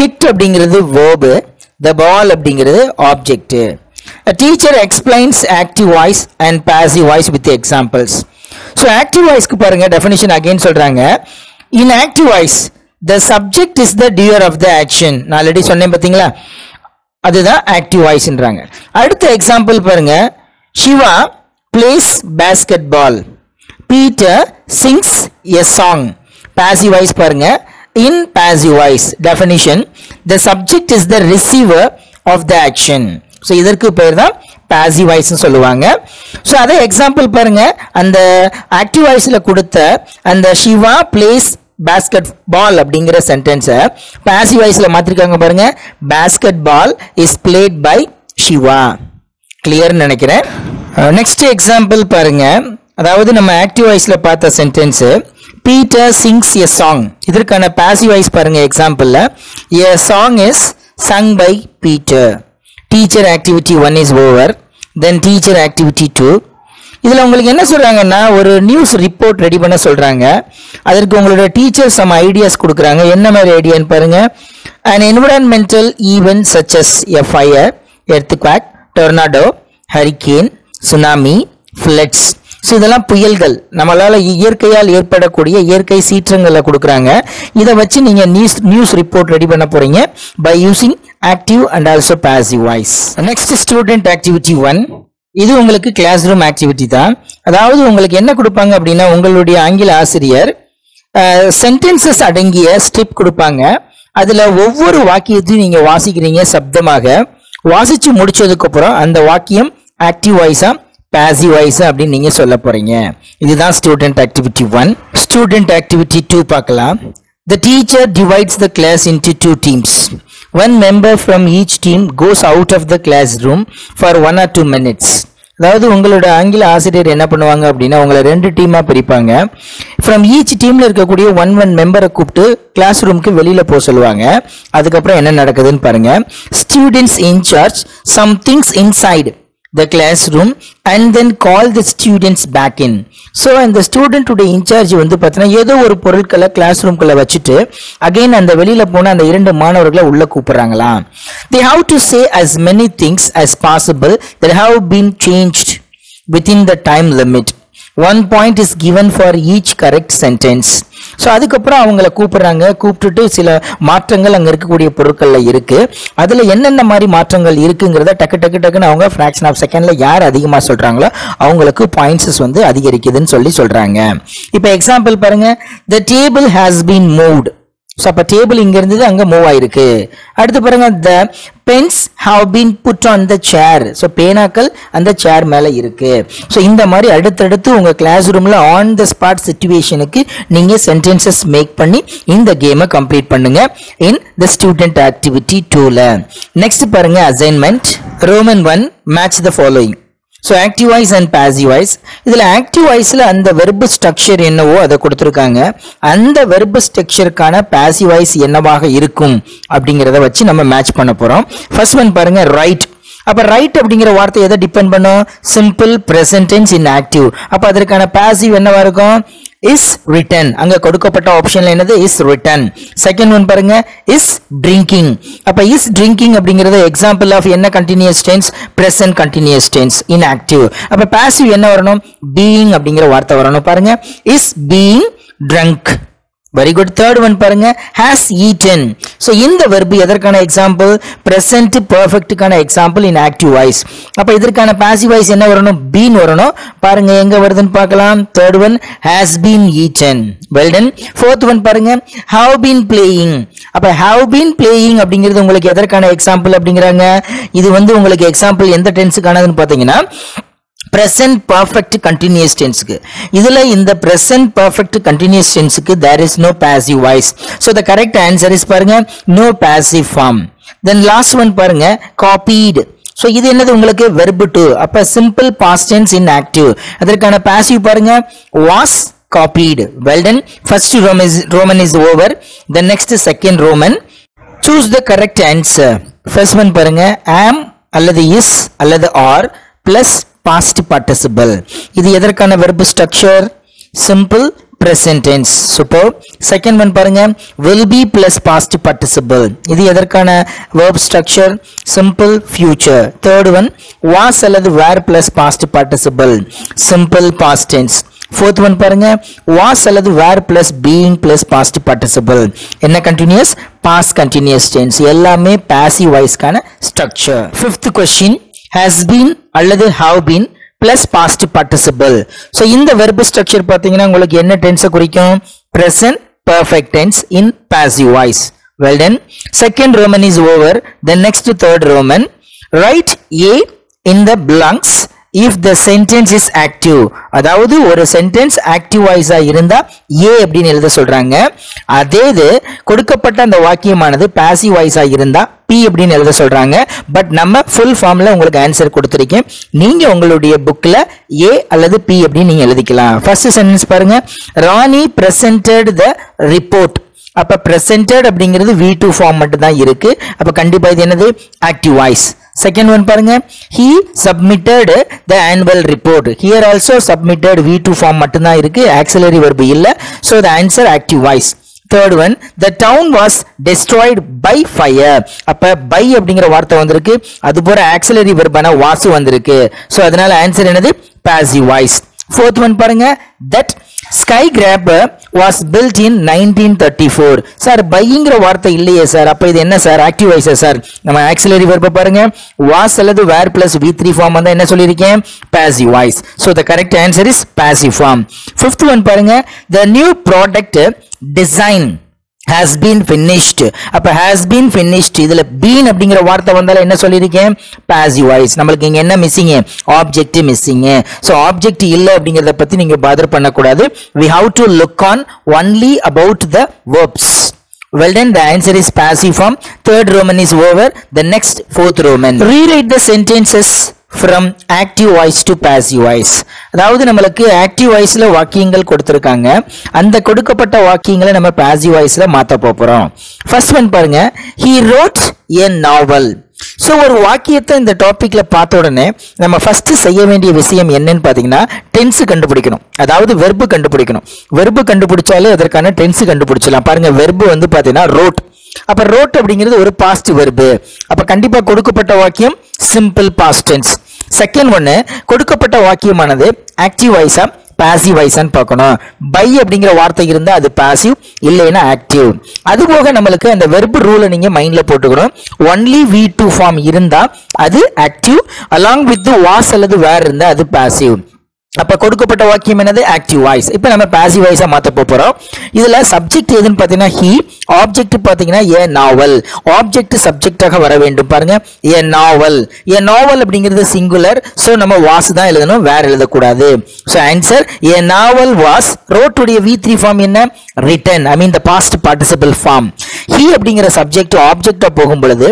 கிக்ட் அப்படிங்கிறது வேர்பு, த பால் அப்படிங்கிறது object. Teacher explains active voice and passive voice with examples. So active voice ku parunga definition again solranga. In active voice the subject is the doer of the action, na already sonnen pathingala, adu da active voice nranga. Adutha example parunga, Shiva plays basketball, Peter sings a song. Passive voice parunga, in passive voice definition the subject is the receiver of the action. So இதற்கு பெயர் தான் பாசிவ் வாய்ஸ் சொல்லுவாங்க. ஸோ அதே எக்ஸாம்பிள் பாருங்க, அந்த ஆக்டிவ் வாய்ஸ்ல கொடுத்த அந்த சிவா பிளேஸ் பாஸ்கெட் பால் அப்படிங்கிற சென்டென்ஸை பாசிவ் வாய்ஸ்ல மாத்திருக்காங்க பாருங்க, basket ball is played by Siva. கிளியர்னு நினைக்கிறேன். நெக்ஸ்ட் எக்ஸாம்பிள் பாருங்க, அதாவது நம்ம ஆக்டிவ் வாய்ஸ்ல பார்த்த sentence Peter sings a song. இதற்கான பாசிவ் வாய்ஸ் பாருங்க எக்ஸாம்பிள்ல, a song is sung by Peter. Teacher activity 1 is over, then teacher activity 2. இதில் உங்களுக்கு என்ன சொல்கிறாங்கன்னா ஒரு நியூஸ் ரிப்போர்ட் ரெடி பண்ண சொல்கிறாங்க. அதற்கு உங்களோட டீச்சர் சம் ஐடியாஸ் கொடுக்குறாங்க. என்ன மாதிரி ஐடியான்னு பாருங்கள். An environmental event such as a fire, earthquake, tornado, hurricane, tsunami, floods. So இதெல்லாம் புயல்கள், நம்மளால் இயற்கையால் ஏற்படக்கூடிய இயற்கை சீற்றங்களை கொடுக்குறாங்க. இதை வச்சு நீங்கள் நியூஸ் ரிப்போர்ட் ரெடி பண்ண போகிறீங்க by using active and also passive voice. Next student activity 1. இது உங்களுக்கு கிளாஸ் ரூம் ஆக்டிவிட்டி தான். அதாவது உங்களுக்கு என்ன கொடுப்பாங்க அப்படின்னா உங்களுடைய ஆங்கில ஆசிரியர் சென்டென்சஸ் அடங்கிய ஸ்ட்ரிப் கொடுப்பாங்க. அதில் ஒவ்வொரு வாக்கியத்தையும் நீங்கள் வாசிக்கிறீங்க சப்தமாக. வாசித்து முடிச்சதுக்கப்புறம் அந்த வாக்கியம் ஆக்டிவ் வாய்ஸாக பாசிவ் வாய்ஸ் அப்படின்னு நீங்கள் சொல்ல போகிறீங்க. இதுதான் ஸ்டூடெண்ட் ஆக்டிவிட்டி 1. ஸ்டூடெண்ட் ஆக்டிவிட்டி 2 பார்க்கலாம். The teacher divides the class into 2 teams. One member from each team goes out of the class room for 1 or 2 minutes. அதாவது உங்களோட ஆங்கில ஆசிரியர் என்ன பண்ணுவாங்க அப்படின்னா உங்களை 2 டீமாக பிரிப்பாங்க. ஃப்ரம் ஈச் டீமில் இருக்கக்கூடிய ஒன் மெம்பரை கூப்பிட்டு கிளாஸ் ரூமுக்கு வெளியில் போக சொல்லுவாங்க. அதுக்கப்புறம் என்ன நடக்குதுன்னு பாருங்கள். Students in charge some things inside the classroom and then call the students back in. So and the student today in charge வந்து பார்த்தீங்கன்னா ஏதோ ஒரு பொருட்களை கிளாஸ் ரூம்குள்ள வச்சுட்டு அகைன் அந்த வெளியில போன அந்த 2 மாணவர்களை உள்ள கூப்பிடுறாங்களா. They have to say as many things as possible that have been changed within the time limit. 1 point is given for each correct sentence. So அதுக்கப்புறம் அவங்கள கூப்பிடுறாங்க. கூப்பிட்டுட்டு சில மாற்றங்கள் அங்கே இருக்கக்கூடிய பொருட்களில் இருக்குது. அதில் என்னென்ன மாதிரி மாற்றங்கள் இருக்குங்கிறத டக்குன்னு அவங்க ஃப்ராக்ஷன் ஆஃப் செகண்டில் யார் அதிகமாக சொல்கிறாங்களோ அவங்களுக்கு பாயிண்ட்ஸஸ் வந்து அதிகரிக்குதுன்னு சொல்கிறாங்க. இப்போ எக்ஸாம்பிள் பாருங்கள், the table has been moved. So அப்போ டேபிள் இங்கே இருந்தது அங்கே மூவ் ஆயிருக்கு. அடுத்து பாருங்கள், the pens have been put on the chair. So பேனாக்கள் அந்த சேர் மேலே இருக்குது. ஸோ இந்த மாதிரி அடுத்தடுத்து உங்கள் கிளாஸ் ரூமில் ஆன் த ஸ்பாட் சிச்சுவேஷனுக்கு நீங்கள் சென்டென்சஸ் மேக் பண்ணி இந்த கேமை கம்ப்ளீட் பண்ணுங்கள் இன் த ஸ்டூடெண்ட் ஆக்டிவிட்டி 2ல. நெக்ஸ்ட் பாருங்கள் assignment roman 1 match the following. So active voice and passive voice. இதில் active voiceல அந்த verb structure என்னவோ அதை கொடுத்திருக்காங்க. அந்த verb structureக்கான passive voice என்னவாக இருக்கும் அப்படிங்கறத வச்சு நம்ம மேட்ச் பண்ண போறோம். First one பாருங்க, write. அப்ப write அப்படிங்கிற வார்த்தை எதை டிபெண்ட் பண்ணும்? Simple present tense inactive. அப்ப அதற்கான passive என்னவா இருக்கும்? Is written. அங்க கொடுக்கப்பட்ட ஆப்ஷன்ல என்னது? Is written. செகண்ட் ஒன் பாருங்க, is drinking. அப்ப is drinking அப்படிங்கிறது எக்ஸாம்பிள் ஆஃப் என்ன continuous tense? Present continuous tense inactive. அப்ப பாசிவ் என்ன வரணும்? being அப்படிங்கிற வார்த்தை வரணும். பாருங்க, is being drunk. Very good. Third one பாருங்க, has eaten. So இந்த verb எதற்கான எக்ஸாம்பிள்? present perfect கான எக்ஸாம்பிள் inactive voice. அப்ப இதற்கான passive voice என்ன வரணும்? been வரணும். பாருங்க எங்க வருதுன்னு பார்க்கலாம். Third one, has been eaten. Well done. Fourth one பாருங்க, have been playing. அப்ப have been playing அப்படிங்கிறது உங்களுக்கு எதற்கான எக்ஸாம்பிள் அப்படிங்கறாங்க? இது வந்து உங்களுக்கு எக்ஸாம்பிள் எந்த டென்ஸுக்கானதுன்னு பாத்தீங்கன்னா present perfect continuous tense. Idhula in the present perfect continuous tense there is no passive voice. So the correct answer is parunga no passive form. Then last one parunga copied. So idu enadhu ungalku verb to. Appa simple past tense inactive. Adarkana passive parunga was copied. Well done. First Roman is over. The next second Roman. Choose the correct answer. First one parunga am alladhu is alladhu are plus past participle. இது எதற்கான verb structure? Simple present tense. Super. Second one பாருங்க, will be plus past participle. இது எதற்கான verb structure? Simple future. Third one, was அல்லது were plus past participle. Simple past tense. Fourth one பாருங்க, was அல்லது were plus being plus past participle. என்ன continuous? Past continuous tense. எல்லாமே passive voice கான structure. Fifth question, has been அல்லது have been plus past participle. So இந்த verb structure பார்த்தீங்கன்னா உங்களுக்கு என்ன tense குறிக்கும்? present perfect tense in passive voice. Well done. Second Roman is over. The next third Roman. Write A in the blanks if the sentence is active. அதாவது ஒரு sentence active voice இருந்தா A அப்படின்னு எழுத சொல்றாங்க. அதே இது கொடுக்கப்பட்ட அந்த வாக்கியமானது passive voice இருந்தா P அப்படினு எழுத சொல்றாங்க. பட் நம்ம full formல உங்களுக்கு ஆன்சர் கொடுத்திருக்கேன். நீங்க உங்களுடைய bookல A அல்லது P அப்படினு நீங்க எழுதிக்கலாம். First sentence பாருங்க, Rani presented the report. அப்ப presented அப்படிங்கிறது V2 form மட்டும் தான் இருக்கு. அப்ப கண்டிப்பா இது என்னது? active voice. Second one பாருங்க, he submitted the annual report. Here also submitted V2 form மட்டும் தான் இருக்கு. auxiliary verb இல்ல. So the answer active voice. Third one, the town was destroyed by fire. அப்ப by அப்படிங்கிற வார்த்தை வந்திருக்கு. அது போற auxiliary verb ஆன was வந்திருக்கு. So அதனால answer என்னது? passive voice. Fourth one பாருங்க, that skyscraper was built in 1934. Sir byங்கிற வார்த்தை இல்லையே சார். அப்ப இது என்ன சார்? active voice sir. நம்ம auxiliary verb பாருங்க, was அல்லது were plus V3 form வந்தா என்ன சொல்லிருக்கேன்? passive voice. So the correct answer is passive form. Fifth one பாருங்க, the new product design has been finished. அப்ப has been finished இதுல been அப்படிங்கிற வார்த்தை வந்தால என்ன சொல்லிருக்கேன்? passive voice. நமக்கு இங்க என்ன missing? object missing. So object இல்ல அப்படிங்கறத பத்தி நீங்க பாதர் பண்ண கூடாது. we have to look on only about the verbs. Well done. The answer is passive form. Third Roman is over. The next fourth Roman. Rewrite the sentences from active voice to passive voice. அதாவது நமக்கு active voiceல வாக்கியங்கள் கொடுத்திருக்காங்க. அந்த கொடுக்கப்பட்ட வாக்கியங்களை நம்ம passive voiceல மாத்த போறோம். First one பாருங்க, he wrote a novel. So ஒரு வாக்கியத்தை இந்த டாபிக்ல பார்த்த உடனே நம்ம ஃபர்ஸ்ட் செய்ய வேண்டிய விஷயம் என்னன்னு பாத்தீங்கன்னா டென்ஸ் கண்டுபிடிக்கணும். அதாவது வெர்பு கண்டுபிடிக்கணும். வெர்பு கண்டுபிடிச்சாலே அதற்கான டென்ஸ் கண்டுபிடிச்சலாம். பாருங்க வெர்பு வந்து பாத்தீங்கன்னா wrote. அப்ப wrote அப்படிங்கிறது ஒரு பாஸ்ட் வெர்பு. அப்ப கண்டிப்பா கொடுக்கப்பட்ட வாக்கியம் சிம்பிள் பாஸ்ட் டென்ஸ். செகண்ட் ஒன்னு, கொடுக்கப்பட்ட வாக்கியமானது ஆக்டிவ் வாய்ஸா பாசிவ் வாய்ஸான்னு பார்க்கணும். பை அப்படிங்கிற வார்த்தை இருந்தால் அது பாசிவ், இல்லைன்னா ஆக்டிவ். அதுபோக நம்மளுக்கு அந்த வெர்பு ரூலை நீங்கள் மைண்டில் போட்டுக்கணும். ஒன்லி V2 ஃபார்ம் இருந்தால் அது ஆக்டிவ், அலாங் வித் வாஸ் அல்லது வேர் இருந்தால் அது பாசிவ். அப்ப கொடுக்கப்பட்ட வாக்கியம் என்னது? Active voice. இப்ப நம்ம பாசிவ் வாய்ஸா மாத்த போறோம். இதுல சப்ஜெக்ட் எதுன்னு பாத்தீங்கன்னா he, ஆப்ஜெக்ட் பாத்தீங்கன்னா a novel. ஆப்ஜெக்ட் சப்ஜெக்டாக வர வேண்டும். பாருங்க a novel. a novel அப்படிங்கிறது சிங்குலர். சோ நம்ம வாஸ் தான் எழுதணும், வேற எழுதக்கூடாது. So answer a novel was wrote. உடைய v3 ஃபார்ம் என்ன? written. I mean the past participle form. he அப்படிங்கிற சப்ஜெக்ட் ஆப்ஜெக்டா போகும் பொழுது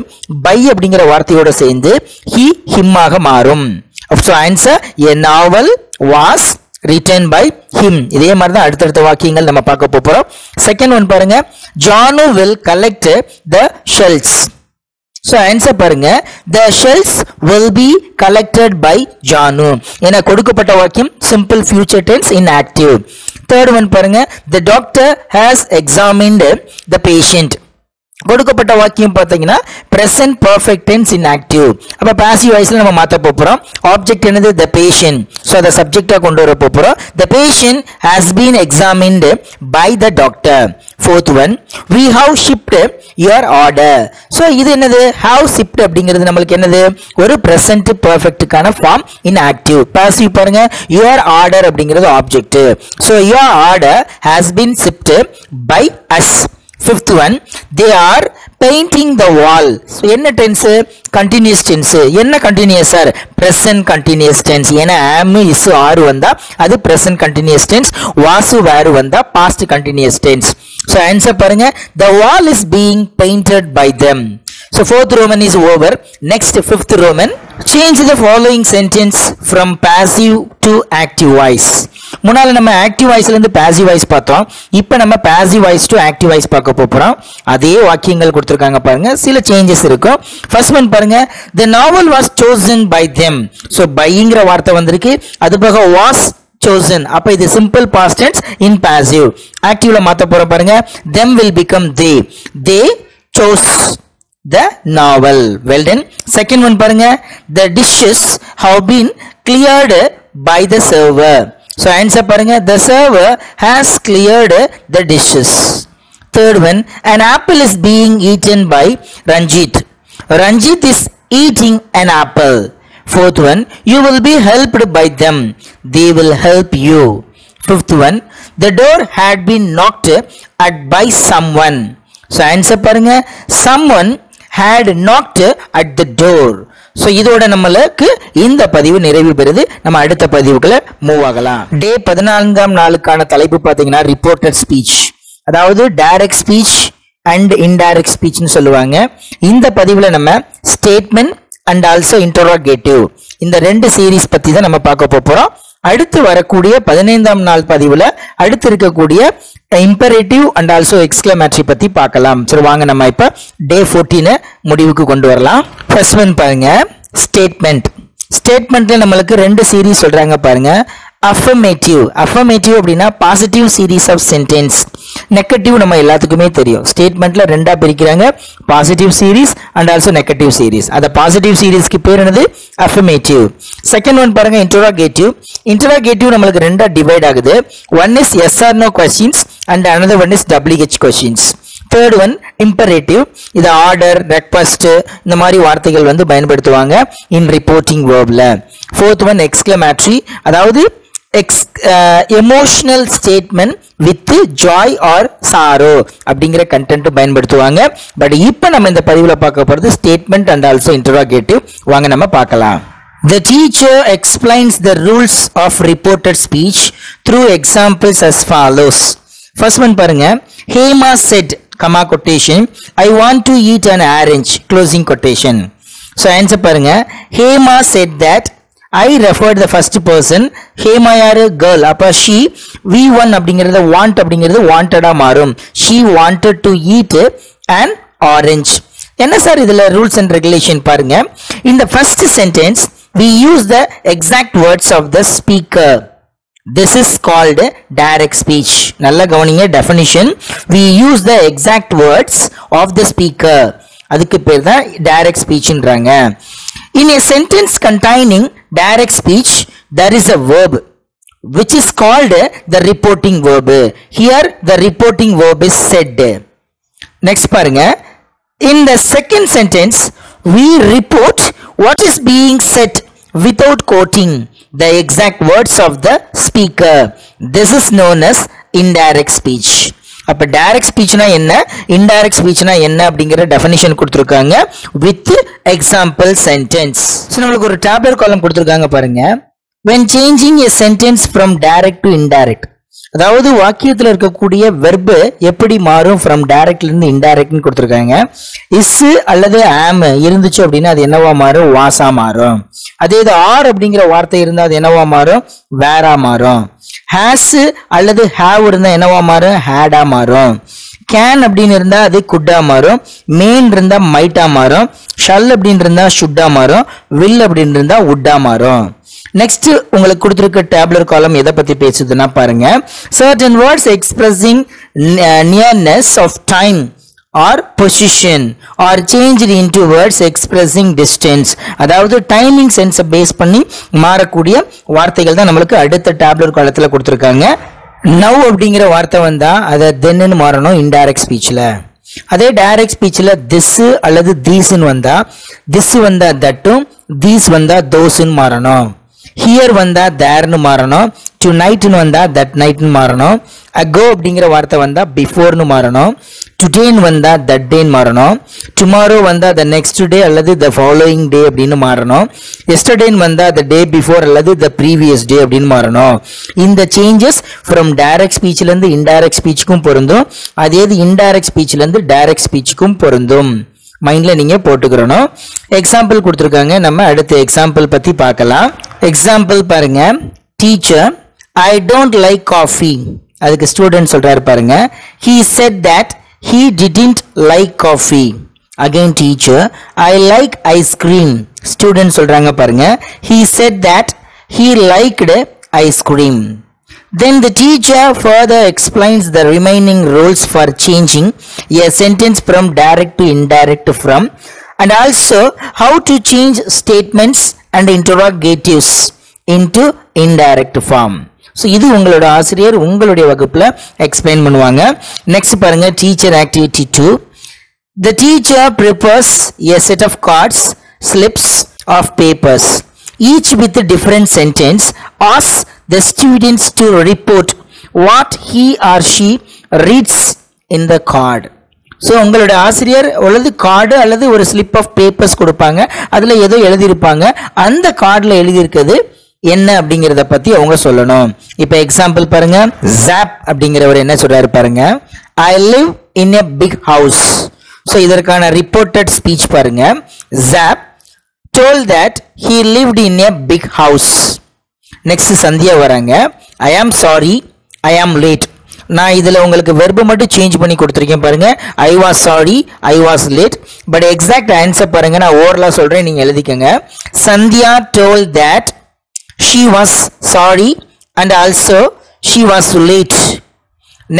by அப்படிங்கிற வார்த்தையோட சேர்ந்து he him ஆக மாறும். So answer, a novel was written by him. This is the second one. John will collect the shells. So answer parunga, the shells will be collected by Janu. Ena kodukapatta vakyam simple future tense inactive. Third one parunga, the doctor has examined the patient. Kodukapatta vakyam pathina present perfect tense inactive. Appa passive voice la nama maatha poporam. Object enadhu the patient. So the subject ah kondu vara poporam. The patient has been examined by the doctor. Fourth one, we have shipped your order. So idu enadhu have shipped abingiradhu namalku enadhu oru present perfect kana form inactive. Passive parunga, your order abingiradhu object. So your order has been shipped by us. Fifth one, they are painting the wall. So enna tense? Continuous tense. Enna continuous sir? Present continuous tense. Ena am is are vanda adu present continuous tense, was were vanda past continuous tense. So answer parunga, the wall is being painted by them. So fourth Roman is over. Next fifth Roman, change the following sentence from passive to active voice. முன்னால நம்ம active voice ல இருந்து passive voice பார்த்தோம். இப்போ நம்ம passive voice to active voice பார்க்க போறோம். அதே வாக்கியங்கள் கொடுத்திருக்காங்க பாருங்க. சில changes இருக்கும். First one பாருங்க, the novel was chosen by them. So byங்கற வார்த்தை வந்திருக்கு. அதுபோக was chosen. அப்ப இது simple past tense in passive. Active ல மாத்த போறோம் பாருங்க. Them will become they. They chose the novel. Well done. Second one பாருங்க, the dishes have been cleared by the server. So answer parunga, the server has cleared the dishes. Third one, an apple is being eaten by Ranjit. Ranjit is eating an apple. Fourth one, you will be helped by them. They will help you. Fifth one, the door had been knocked at by someone. So answer parunga, someone had knocked at the door. So, இதோட நம்மளுக்கு இந்த பதிவு நிறைவு பெறுது. நம்ம அடுத்த பதிவுக்குள்ள மூவ் ஆகலாம். டே 14ஆம் நாளுக்கான தலைப்பு பாத்தீங்கன்னா ரிப்போர்ட்டட் ஸ்பீச். அதாவது டைரக்ட் ஸ்பீச் அண்ட் இன்டைரக்ட் ஸ்பீச்னு சொல்லுவாங்க. இந்த பதிவுல நம்ம ஸ்டேட்மென்ட் அண்ட் ஆல்சோ இன்டரோகேட்டிவ் இந்த ரெண்டு சீரிஸ் பத்தி தான் நம்ம பார்க்க போறோம். அடுத்து வரக்கூடிய 15ஆம் நாள் பதிவுல அடுத்து இருக்கக்கூடிய imperative and also exclamatory பத்தி பார்க்கலாம். சரி வாங்க நம்ம இப்ப டே 14 முடிவுக்கு கொண்டு வரலாம். First one பாருங்க, statement. Statementல நமக்கு ரெண்டு சீரிஸ் சொல்றாங்க பாருங்க. Affirmative. Affirmative அப்படினா positive series of sentence. Negative நம்ம எல்லாத்துக்குமே தெரியும். Statementல ரெண்டா பிரிக்கிறாங்க, positive series and also negative series. அத positive series க்கு பேர் என்னது? Affirmative. Second one பாருங்க, interrogative. Interrogative நமக்கு ரெண்டா divide ஆகுது. One is yes or no questions and another one is WH questions. Third one, imperative. இது order, request இந்த மாதிரி வார்த்தைகள் வந்து பயன்படுத்துவாங்க in reporting verbல. Fourth one, exclamatory. அதாவது emotional statement with joy or sorrow அப்படிங்கிற கண்டென்ட் பயன்படுத்துவாங்க. பட் இப்போ நம்ம இந்த பதிவுல பார்க்க போறது statement and also interrogative. வாங்க நம்ம பார்க்கலாம். The teacher explains the rules of reported speech through examples as follows. First one பாருங்க, Hema said, comma quotation, I want to eat an orange, closing quotation. So answer பாருங்க, Hema said that. I referred the first person. Hema யாரு? Girl. அப்ப she, we one அப்படிங்கிறது want அப்படிங்கிறது wantedா மாறும். She wanted to eat an orange. என்ன சார் இதுல rules and regulation பாருங்க. In the first sentence we use the exact words of the speaker. This is called direct speech. நல்ல கவனிங்க definition. We use the exact words of the speaker. அதுக்கு பேர் தான் direct speechன்றாங்க. In a sentence containing direct speech there is a verb which is called the reporting verb. Here the reporting verb is said. Next பாருங்க, in the second sentence we report what is being said without quoting the exact words of the speaker. This is known as indirect speech. அப்ப direct speech னா என்ன, indirect speech னா என்ன அப்படிங்கற டெஃபினிஷன் கொடுத்திருக்காங்க with example sentence. சோ நமக்கு ஒரு tabular column கொடுத்திருக்காங்க பாருங்க. When changing a sentence from direct to indirect, அதாவது வாக்கியத்துல இருக்கக்கூடிய வெர்பு எப்படி மாறும் ஃப்ரம் டைரக்ட்ல இருந்து இன்டைரக்ட்னு கொடுத்திருக்காங்க. இஸ் அல்லது ஆம் இருந்துச்சு அப்படின்னா அது என்னவா மாறும்? வாசா மாறும். அதே இது ஆர் அப்படிங்கிற வார்த்தை இருந்தா அது என்னவா மாறும்? வேரா மாறும். ஹாஸ் அல்லது ஹேவ் இருந்தா என்னவா மாறும்? ஹேடா மாறும். கேன் அப்படின்னு இருந்தா அது குட்டா மாறும். மேன் இருந்தா மைட்டா மாறும். ஷல் அப்படின்னு இருந்தா ஷுட்டா மாறும். வில் அப்படின்னு இருந்தா உட்டா மாறும். நெக்ஸ்ட் உங்களுக்கு கொடுத்திருக்க டேபுலர் காலம் எதை பத்தி பேசுதுன்னா பாருங்க. Certain words expressing nearness of time or position or changed into words expressing distance. அதாவது டைமிங் சென்ஸை பேஸ் பண்ணி மாறக்கூடிய வார்த்தைகள் தான் நம்மளுக்கு அடுத்த டேபுலர் காலத்துல கொடுத்திருக்காங்க. நவ் அப்படிங்கிற வார்த்தை வந்தா அதை தென்னு மாறணும் இன்டைரக்ட் ஸ்பீச்ல. அதே டைரக்ட் ஸ்பீச்ல திஸ் அல்லது தீஸ்ன்னு வந்தா திஸ் வந்தா தட்டும், தீஸ் வந்தா தோஸ்ன்னு மாறணும். ஹியர் வந்தா தேர்னு மாறணும். டு நைட்னு வந்தா தட் நைட்னு மாறணும். அகோ அப்படிங்கிற வார்த்தை வந்தா பிஃபோர்னு மாறணும். டுடேன்னு வந்தா தட் டேன்னு மாறணும். டுமாரோ வந்தா த நெக்ஸ்ட் டே அல்லது த ஃபாலோயிங் டே அப்படின்னு மாறணும். எஸ்டர்டேன்னு வந்தா த டே பிஃபோர் அல்லது த ப்ரீவியஸ் டே அப்படின்னு மாறணும். இந்த சேஞ்சஸ் ஃப்ரம் டைரக்ட் ஸ்பீச்ல இருந்து இன்டைரக்ட் ஸ்பீச்சுக்கும் பொருந்தும். அதே இது இன்டைரக்ட் ஸ்பீச்ல இருந்து டைரக்ட் ஸ்பீச்சுக்கும் பொருந்தும். மைண்ட்ல நீங்க போட்டுக்கிறணும். எக்ஸாம்பிள் கொடுத்துருக்காங்க. நம்ம அடுத்த எக்ஸாம்பிள் பத்தி பார்க்கலாம். எக்ஸாம்பிள் பாருங்க. Teacher I don't like coffee. அதுக்கு ஸ்டூடெண்ட் சொல்றாரு பாருங்க. He said that he didn't like coffee. Again teacher I like ice cream. Student சொல்றாங்க பாருங்க. He said that he liked ice cream. Then the teacher further explains the remaining rules for changing a sentence from direct to indirect from, and also how to change statements and interrogatives into indirect form. So இது உங்களோட ஆசிரியர் உங்களுடைய வகுப்புல எக்ஸ்பிளைன் பண்ணுவாங்க. நெக்ஸ்ட் பாருங்க teacher activity 2. The teacher prepares a set of cards, slips of papers, each with a different sentence, asks the students to report what he or she reads in the card. So உங்களுடைய ஆசிரியர் அல்லது கார்டு அல்லது ஒரு ஸ்லிப் ஆஃப் பேப்பர்ஸ் கொடுப்பாங்க. அதுல ஏதோ எழுதியிருப்பாங்க. அந்த கார்டுல எழுதியிருக்கிறது என்ன அப்படிங்கிறத பத்தி அவங்க சொல்லணும். இப்ப எக்ஸாம்பிள் பாருங்க. ஜாப் அப்படிங்கிறவர் என்ன சொல்றாரு பாருங்க. I live in a big house. So இதற்கான ரிப்போர்ட்டட் ஸ்பீச் பாருங்க. Job told that he lived in a big house. Next Sandhya வராங்க. I am sorry, I am late. நான் இதில் உங்களுக்கு வெர்பு மட்டும் சேஞ்ச் பண்ணி கொடுத்துருக்கேன் பாருங்க. I was sorry, I was late. But exact answer பாருங்க, நான் ஓரலா சொல்றேன், நீங்க எழுதிக்கங்க. Sandhya told that she was sorry and also she was late.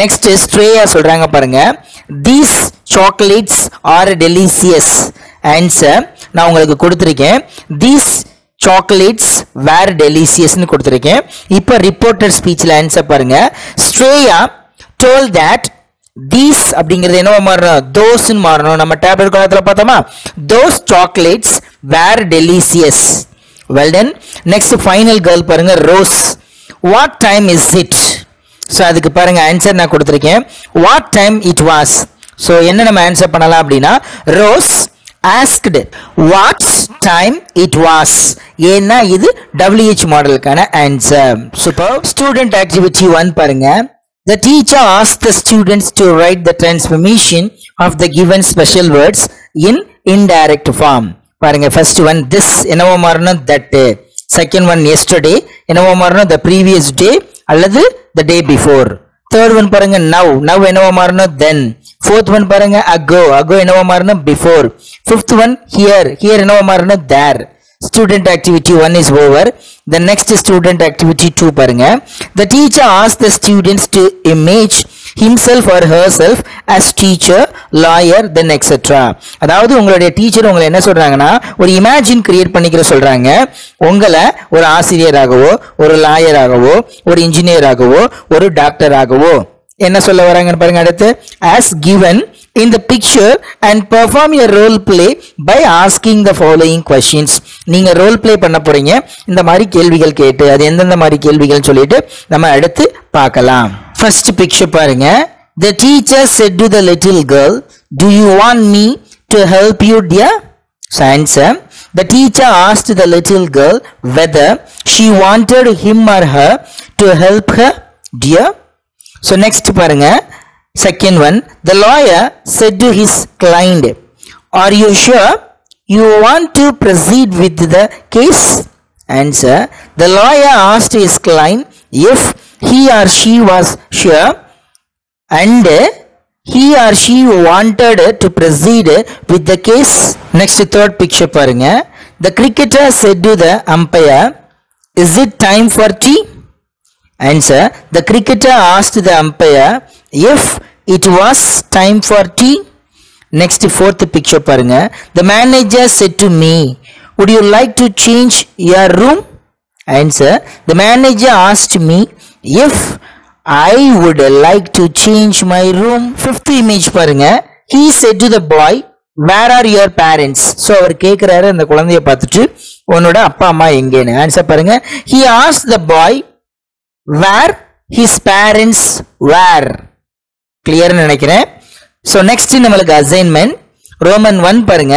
Next Shreya சொல்றாங்க பாருங்க. These chocolates are delicious. Answer நான் உங்களுக்கு கொடுத்திருக்கேன். தீஸ் சாக்லேட்ஸ் வேர் டெலிசியஸ்னு கொடுத்திருக்கேன். இப்போ ரிப்போர்ட்டர் ஸ்பீச்ல ஆன்சர் பாருங்க. ஸ்ட்ரேயா டோல் தட் தீஸ் அப்படிங்கிறது என்னவா மாறணும்? தோஸ்ன்னு மாறணும். நம்ம டேப்லெட் காலத்துல பார்த்தோமா? Those chocolates were delicious. Well done. Next final girl பாருங்க. Rose what time is it? So அதுக்கு பாருங்க ஆன்சர் நான் கொடுத்திருக்கேன். What time it was. So என்ன நம்ம ஆன்சர் பண்ணலாம் அப்படின்னா, Rose asked what time it was. ஏன்னா இது WH மாடலுக்கான ஆன்சர். சூப்பர். ஸ்டூடெண்ட் ஆக்டிவிட்டி 1 பாருங்க. The teacher asked the students to write the transformation of the given special words in indirect form. பாருங்க, first one this என்னவா மாறணும்? that. Second one yesterday என்னவா மாறணும்? the previous day அல்லது the day before. Third one பாருங்க now. now என்னவா மாறணும்? then. Fourth one பாருங்க ago. ago என்னவா மாறணும்? before. Fifth one here. here என்னவா மாறணும்? there. Student activity 1 is over. The next student activity 2 பாருங்க. The teacher asked the students to image himself or herself as teacher, lawyer, then etc. அதாவது உங்களுடைய டீச்சர் உங்களை என்ன சொல்றாங்கன்னா, ஒரு இமேஜின் கிரியேட் பண்ணிக்கிற சொல்றாங்க. உங்களை ஒரு ஆசிரியராகவோ, ஒரு லாயராகவோ, ஒரு இன்ஜினியராகவோ, ஒரு டாக்டராகவோ என்ன சொல்ல வராங்கன்னு பாருங்க. அடுத்து as given in the picture and perform your role play by asking the following questions. நீங்க ரோல் பிளே பண்ண போறீங்க. இந்த மாதிரி கேள்விகள் கேட்டு, அது எந்தெந்த மாதிரி கேள்விகள் சொல்லிட்டு நம்ம அடுத்து பார்க்கலாம். ஃபர்ஸ்ட் பிக்சர் பாருங்க. The teacher said to the little girl, do you want me to help you dear? So answer. The teacher asked the little girl whether she wanted him or her to help her dear. So next paranga, second one, the lawyer said to his client, are you sure you want to proceed with the case? Answer, the lawyer asked his client if he or she was sure and he or she wanted to proceed with the case. Next third picture paranga, the cricketer said to the umpire, is it time for tea? Answer, the cricketer asked the umpire if it was time for tea. Next fourth picture paranga, the manager said to me, would you like to change your room? Answer, the manager asked me if I would like to change my room. Fifth image paranga, he said to the boy, where are your parents? So அவர் கேக்குறாரு அந்த குழந்தையை பார்த்துட்டு, உன்னோட அப்பா அம்மா எங்கேன்னு. ஆன்சர் பாருங்க, he asked the boy where his parents were. clear நினைக்கிறேன். So next நமக்கு assignment Roman 1 பாருங்க,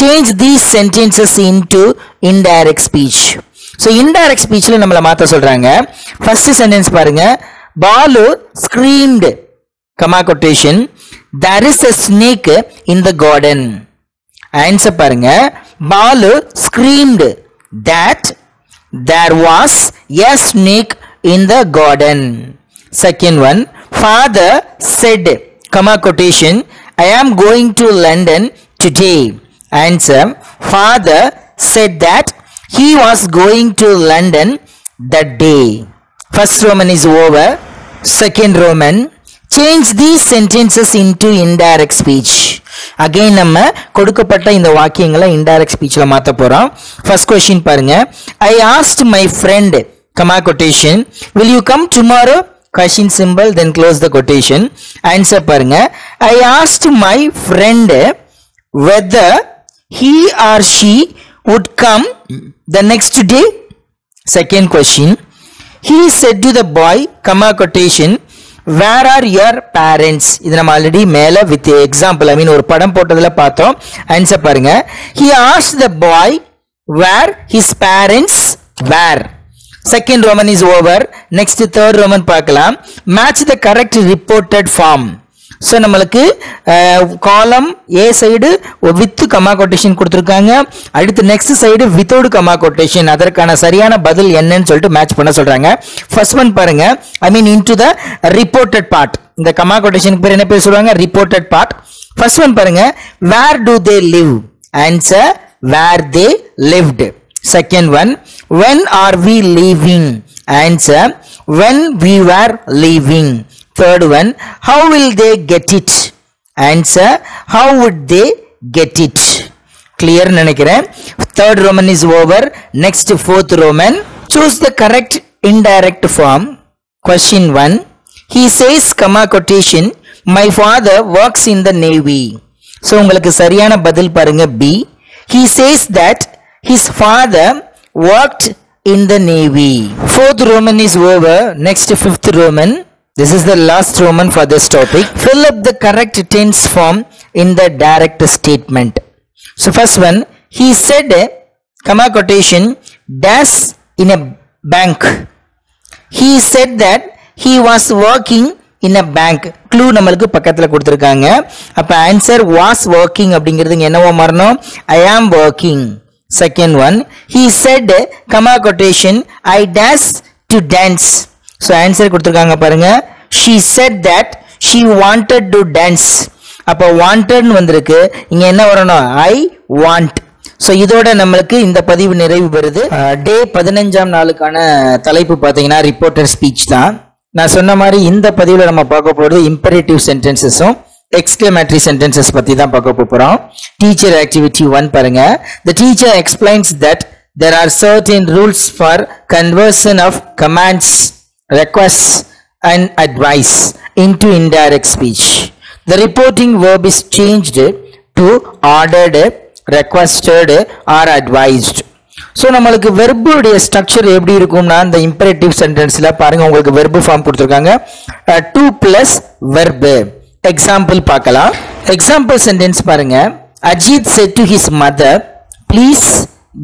change these sentences into indirect speech. So indirect speechல நம்மள மாத்த சொல்றாங்க. First sentence பாருங்க, Balu screamed, comma quotation, there is a snake in the garden. Answer paranga, Balu screamed that there was a snake in the garden. Second one, father said, comma quotation, I am going to London today. Answer, father said that he was going to London that day. First Roman is over. Second Roman, change these sentences into indirect speech. again நம்ம கொடுக்கப்பட்ட இந்த வாக்கியங்களை indirect speechல மாத்த போறோம். First question பாருங்க, I asked my friend, comma quotation, will you come tomorrow? Question symbol, then close the quotation. Answer பாருங்க, I asked my friend whether he or she would come the next day. Second question, he said to the boy, comma quotation, where are your parents? இது நம்ம ஆல்ரெடி மேல வித் எக்ஸாம்பிள் ஐ மீன் ஒரு படம் போட்டதுல பார்த்தோம். ஆன்சர் பாருங்க, he asked the boy where his parents were. Second Roman is over. Next third Roman பார்க்கலாம். Match the correct reported form. So நம்மளுக்கு காலம் A side with comma quotation கொடுத்துருக்காங்க. அடுத்து நெக்ஸ்ட் சைடு வித்தோடு கமா கோட்டேஷன், அதற்கான சரியான பதில் என்னன்னு சொல்லிட்டு மேட்ச் பண்ண சொல்றாங்க. ஃபர்ஸ்ட் ஒன் பாருங்க, I mean into the reported part. இந்த கமா கோட்டேஷனுக்கு பேர் என்ன பேர் சொல்லுவாங்க? Reported part. ஃபர்ஸ்ட் ஒன் பாருங்க, where do they live? Answer, where they lived. Second one, when are we leaving? Answer, when we are leaving. Third one, how will they get it? Answer, how would they get it? Clear நினைக்கிறேன். Third Roman is over. Next fourth Roman, choose the correct indirect form. Question 1, he says, comma quotation, my father works in the navy. So உங்களுக்கு சரியான பதில் பாருங்க, B. He says that his father worked in the navy. Fourth Roman is over. Next fifth Roman. This is the last Roman for this topic. Fill up the correct tense form in the direct statement. So first one, he said, comma quotation, dash in a bank. He said that he was working in a bank. Clue நம்மளுக்கு பக்கத்துல கொடுத்திருக்காங்க. அப்ப ஆன்சர் was working அப்படிங்கிறதுக்கு என்னவோ மாறணும், I am working. Second one, he said, comma quotation, I dash to dance. So answer கொடுத்திருக்காங்க பாருங்க, she said that she wanted to dance. அப்ப wanted வந்திருக்கு, இங்க என்ன வரணும், I want. ஸோ இதோட நம்மளுக்கு இந்த பதிவு நிறைவு பெறுது. டே 15ஆம் நாளுக்கான தலைப்பு பார்த்தீங்கன்னா ரிப்போர்ட்டர் ஸ்பீச் தான். நான் சொன்ன மாதிரி இந்த பதிவில் நம்ம பார்க்க போகிறது இம்பரேட்டிவ் சென்டென்சஸும் exclamatory sentences பற்றி தான் பார்க்க போகிறோம். டீச்சர் ஆக்டிவிட்டி 1 பாருங்க, the teacher explains that there are certain rules for conversion of commands, requests and advice into indirect speech. The reporting verb is changed to ordered, requested or advised. So நம்மளுக்கு வெர்புடைய ஸ்ட்ரக்சர் எப்படி இருக்கும்னா, இந்த இம்பரேட்டிவ் சென்டென்ஸில் பாருங்கள் உங்களுக்கு வெர்பு ஃபார்ம் கொடுத்துருக்காங்க, டூ ப்ளஸ் வெர்பு. எக்ஸாம்பிள் பார்க்கலாம். எக்ஸாம்பிள் சென்டென்ஸ் பாருங்கள், Ajith said to his mother, please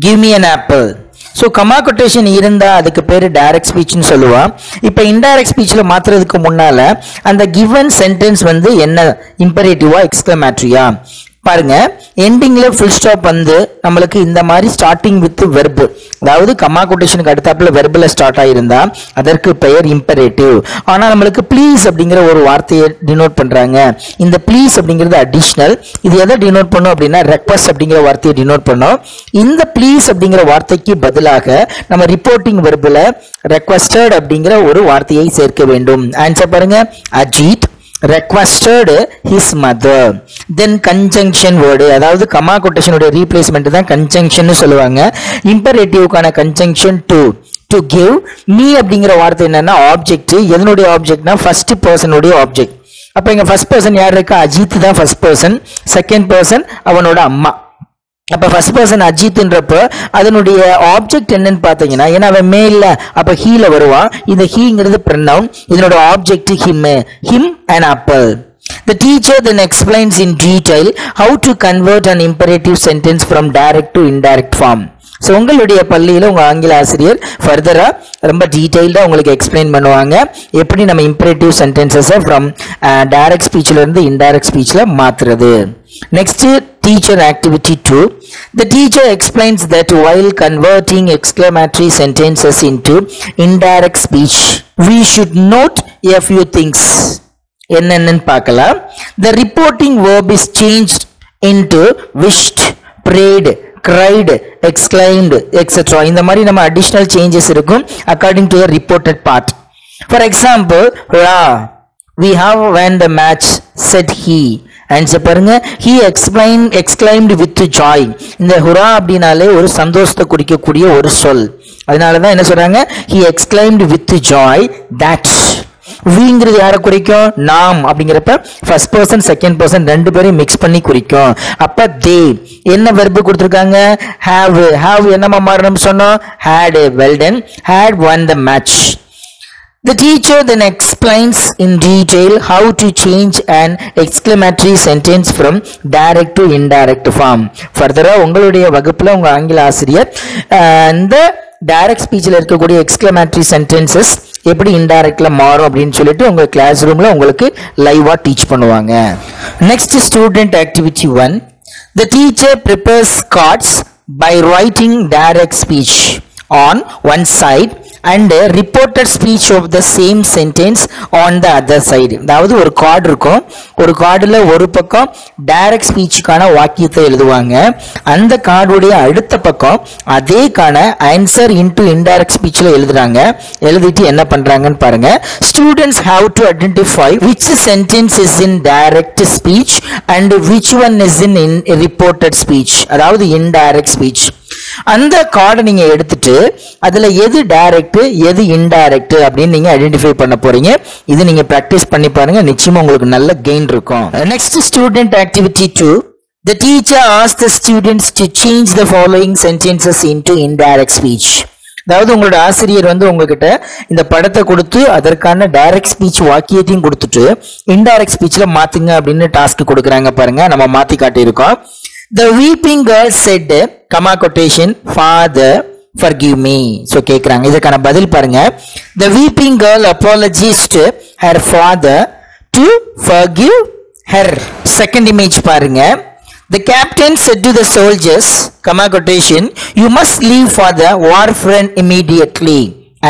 give me an apple. So comma quotation irundha adukku peru direct speech nu solluva. Ipa indirect speech la maatradhukku munnala and the given sentence vandu enna imperative ah exclamatory ah பாருங்க எண்டிங்ல full stop வந்து நமக்கு இந்த மாதிரி ஸ்டார்டிங் வித் verb அதாவது கமா கோட்டேஷனுக்கு அடுத்தாப்புல verbல ஸ்டார்ட் ஆயிருந்தா அதற்கு பெயர் imperative. ஆனா நமக்கு please அப்படிங்கற ஒரு வார்த்தையை டினோட் பண்றாங்க. இந்த please அப்படிங்கிறது additional. இது எதை டினோட் பண்ணும் அப்படினா request அப்படிங்கற வார்த்தையை டினோட் பண்ணும். இந்த please அப்படிங்கற வார்த்தைக்கு பதிலாக நம்ம reporting verbல requested அப்படிங்கற ஒரு வார்த்தையை சேர்க்க வேண்டும். ஆன்சர் பாருங்க Ajit requested his mother. Then conjunction word, அதாவது comma quotation உடைய replacement தான் conjunction சொல்லுவாங்க. Imperative கான conjunction to give. Me அப்படிங்கிற வார்த்தை என்னன்னா object. எதனுடைய objectனா first person உடைய object. அப்ப இங்க first person யார் இருக்கா? அஜித் தான் first person. Second person அவனோட அம்மா. அப்ப first person அஜித்ன்றப்ப அதனுடைய ஆப்ஜெக்ட் என்னன்னு பாத்தீங்கன்னா ஏன்னா அவன் மேல அப்ப ஹீல வருவான். இந்த ஹீங்கிறது pronoun, இதனோட object him an apple. The teacher then explains in detail how to convert an imperative sentence from direct to indirect form. So உங்களுடைய பள்ளியில உங்க ஆங்கில ஆசிரியர் ஃபர்தரா ரொம்ப டீடைல்டா உங்களுக்கு எக்ஸ்பிளைன் பண்ணுவாங்க எப்படி நம்ம imperative sentences from direct speechல இருந்து indirect speechல மாத்துறது. Next, teacher activity 2. The teacher explains that while converting exclamatory sentences into indirect speech, we should note a few things. என்னன்னு பார்க்கலாம். The reporting verb is changed into wished, prayed, cried, exclaimed, etc. இந்த மாதிரி நம்ம additional changes இருக்கும் according to the reported part. For example, we have won the match, said he. Answer பாருங்க he exclaimed with joy. இந்த ஹுரா அப்படினாலே ஒரு சந்தோஷத்தை குறிக்கக்கூடிய ஒரு சொல். அதனால தான் என்ன சொல்றாங்க he exclaimed with joy that. வீங்கிறது யாரை குறிக்கும்? நாம் அப்படிங்கிறப்ப ஃபர்ஸ்ட் பர்சன் செகண்ட் பர்சன் ரெண்டு பேரும் மிக்ஸ் பண்ணி குறிக்கும். அப்ப தே என்ன வெர்பு கொடுத்திருக்காங்க? ஹாவ் என்னமா மாறணும் சொன்னோம்? Had. Well done, had won the match. The teacher then explains in detail how to change an exclamatory sentence from direct to indirect form. Further, உங்களுடைய வகுப்புல உங்க ஆங்கில ஆசிரியர் இந்த direct speechல இருக்கக்கூடிய exclamatory sentences எப்படி indirectல மாறும் அப்படின்னு சொல்லிட்டு உங்க கிளாஸ் ரூம்ல உங்களுக்கு லைவா டீச் பண்ணுவாங்க. Next, student activity 1. The teacher prepares cards by writing direct speech on one side and a reported speech of the same sentence on the other side. அதாவது ஒரு கார்டு இருக்கும். ஒரு கார்டுல ஒரு பக்கம் டைரக்ட் ஸ்பீச்சுக்கான வாக்கியத்தை எழுதுவாங்க. அந்த கார்டுடைய அடுத்த பக்கம் அதேக்கான ஆன்சர் இன்டு இன்டைரக்ட் ஸ்பீச்ல எழுதுறாங்க. எழுதிட்டு என்ன பண்றாங்கன்னு பாருங்க. Students have to identify which sentence is in direct speech and which one is in reported speech. அதாவது indirect speech. அந்த கார்டை நீங்க எடுத்துட்டு அதுல எது டைரக்ட் எது இன்டைரக்ட் அப்படின்னு நீங்க ஐடென்டிஃபை பண்ண போறீங்க. இது நீங்க பிராக்டிஸ் பண்ணி பாருங்க, நிச்சயமா உங்களுக்கு நல்ல கெயின் இருக்கும். Next, student activity 2. The teacher asked the students to change the following sentences into indirect speech. அதாவது உங்களோட ஆசிரியர் வந்து உங்ககிட்ட இந்த படத்தை கொடுத்து அதற்கான டைரக்ட் ஸ்பீச் வாக்கியத்தையும் கொடுத்துட்டு இன்டைரக்ட் ஸ்பீச்ல மாத்துங்க அப்படின்னு டாஸ்க் கொடுக்குறாங்க. பாருங்க, நம்ம மாத்தி காட்டியிருக்கோம். The weeping girl said, comma quotation, father forgive me. So கேக்குறாங்க, இதுக்கான பதில் பாருங்க. The weeping girl apologized to her father to forgive her. Second image பாருங்க. The captain said to the soldiers, comma quotation, you must leave for the war front immediately.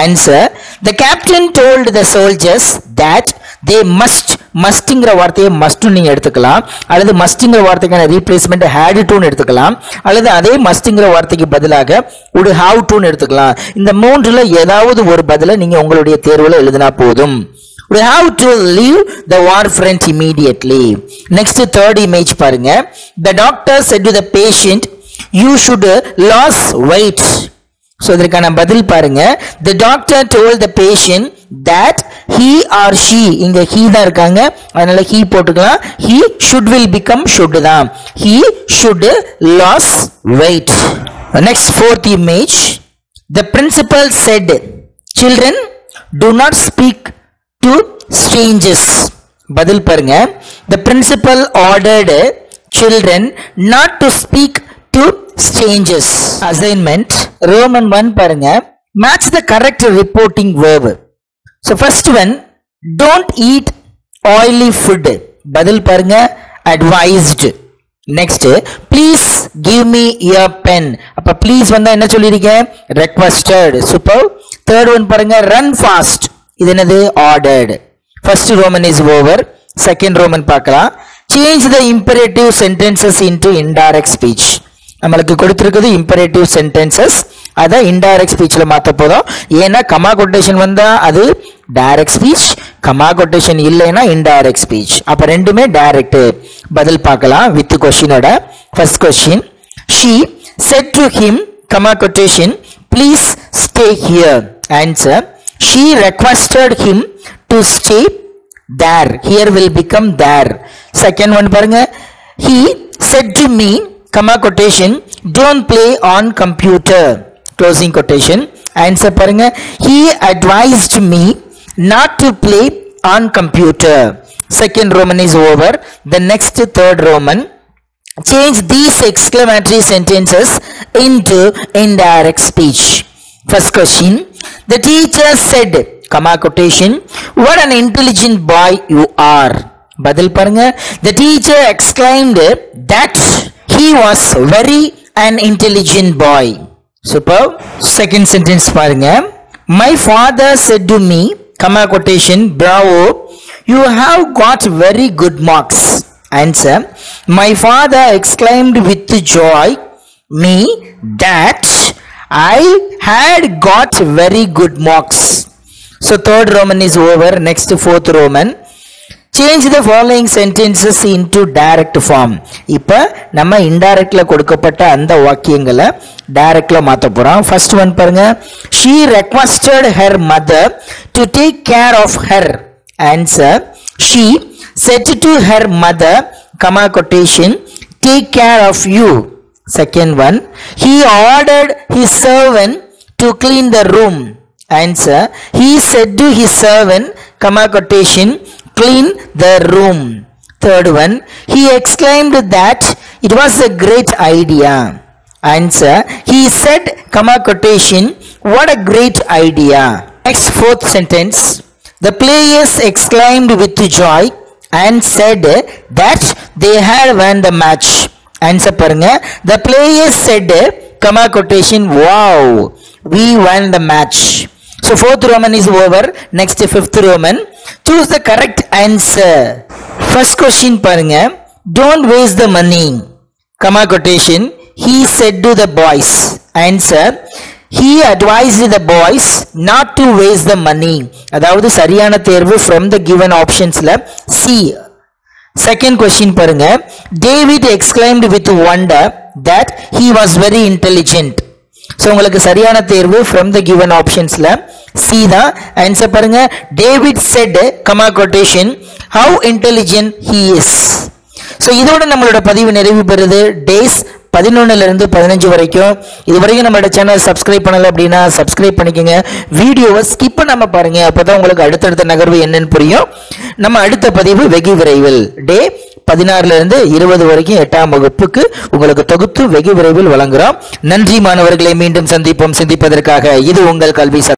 Answer, the captain told the soldiers that they must. மஸ்ட்ங்கிற வார்த்தையை மஸ்ட் நீங்க எடுத்துக்கலாம், அல்லது மஸ்ட்ங்கிற வார்த்தைக்கான ரீப்ளேஸ்மெண்ட் ஹேட் டூன்னு எடுத்துக்கலாம், அல்லது அதே மஸ்ட்ங்கிற வார்த்தைக்கு பதிலாக ஒரு ஹாவ் டூன்னு எடுத்துக்கலாம். இந்த மூன்றுல ஏதாவது ஒரு பதில நீங்க உங்களுடைய தேர்வுல எழுதினா போதும். We have to leave the war front immediately. Next, third image பாருங்க. The doctor said to the patient, you should lose weight. So இதற்கான பதில் பாருங்க. The doctor told the patient that he or she, இங்க he தான் இருக்காங்க, அதனால he போட்டுக்கலாம். He should will become should தான். He should lose weight. Next, fourth image. The principal said, children, do not speak to strangers. பதில் பாருங்க. The principal ordered children not to speak to changes. Assignment. Roman 1 paranga. Match the correct reporting verb. So first one, don't eat oily food. Badal paranga, advised. Next, please give me your pen. Appa please vanda enna sollirike? Requested. Super. Third one paranga, run fast. Idanadu ordered. First Roman is over. Second Roman pakala. Change the imperative sentences into indirect speech. நம்மளுக்கு கொடுத்திருக்கிறது imperative sentences, அதை indirect speechல மாத்தப் போதும். ஏன்னா comma quotation வந்தா அது direct speech, comma quotation இல்லைனா indirect speech. அப்ப ரெண்டுமே direct. பதில் பார்க்கலாம் with question ஓட. First question, she said to him, comma quotation, please stay here. Answer, she requested him to stay there. Here will become there. Second one பாருங்க, he said to me, comma quotation, don't play on computer, closing quotation. Answer பாருங்க, he advised me not to play on computer. Second Roman is over. The next third Roman, change these exclamatory sentences into indirect speech. First question, the teacher said, comma quotation, what an intelligent boy you are. Badal paranga, the teacher exclaimed that he was very an intelligent boy. Super. Second sentence paranga, my father said to me, comma quotation, bravo, you have got very good marks. Answer, my father exclaimed with joy me that I had got very good marks. So third Roman is over. Next fourth Roman, change the following sentences into direct form. இப்ப நம்ம indirectல கொடுக்கப்பட்ட அந்த வாக்கியங்களை directல மாத்தப் போறோம். First one பாருங்க, she requested her mother to take care of her. Answer, she said to her mother, comma quotation, take care of you. Second one, he ordered his servant to clean the room. Answer, he said to his servant, comma quotation, clean the room. Third one, he exclaimed that it was a great idea. Answer, he said, comma quotation, what a great idea. Next fourth sentence, the players exclaimed with joy and said that they had won the match. Answer paranga, the players said, comma quotation, wow, we won the match. So fourth Roman is over. Next fifth Roman, choose the correct answer. First question paranga, don't waste the money, comma quotation, he said to the boys. Answer, he advised the boys not to waste the money. அதாவது சரியான தேர்வு from the given optionsல C. Second question paranga, David exclaimed with wonder that he was very intelligent. So உங்களுக்கு சரியான தேர்வு from the given optionsல C தான். Answer பாருங்க, David said, comma quotation, how intelligent he is. So இதோட நம்மளோட பதிவு நிறைவு பெறுது. டேஸ் 11ல இருந்து 15 வரைக்கும். இது வரைக்கும் நம்மளோட சேனல் சப்ஸ்கிரைப் பண்ணல அப்படினா சப்ஸ்கிரைப் பண்ணிக்கங்க. வீடியோவை ஸ்கிப் பண்ணாம பாருங்க. அப்பதான் உங்களுக்கு அடுத்தடுத்த நகர்வு என்னன்னு புரியும். நம்ம அடுத்த பதிவு வெகு விரைவில் டே 16ல இருந்து 20 வரைக்கும் 8ஆம் வகுப்புக்கு உங்களுக்கு தொகுத்து வெகு விரைவில் வழங்குறோம். நன்றி மாணவர்களை, மீண்டும் சந்திப்போம். சிந்திப்பதற்காக இது உங்கள் கல்வி.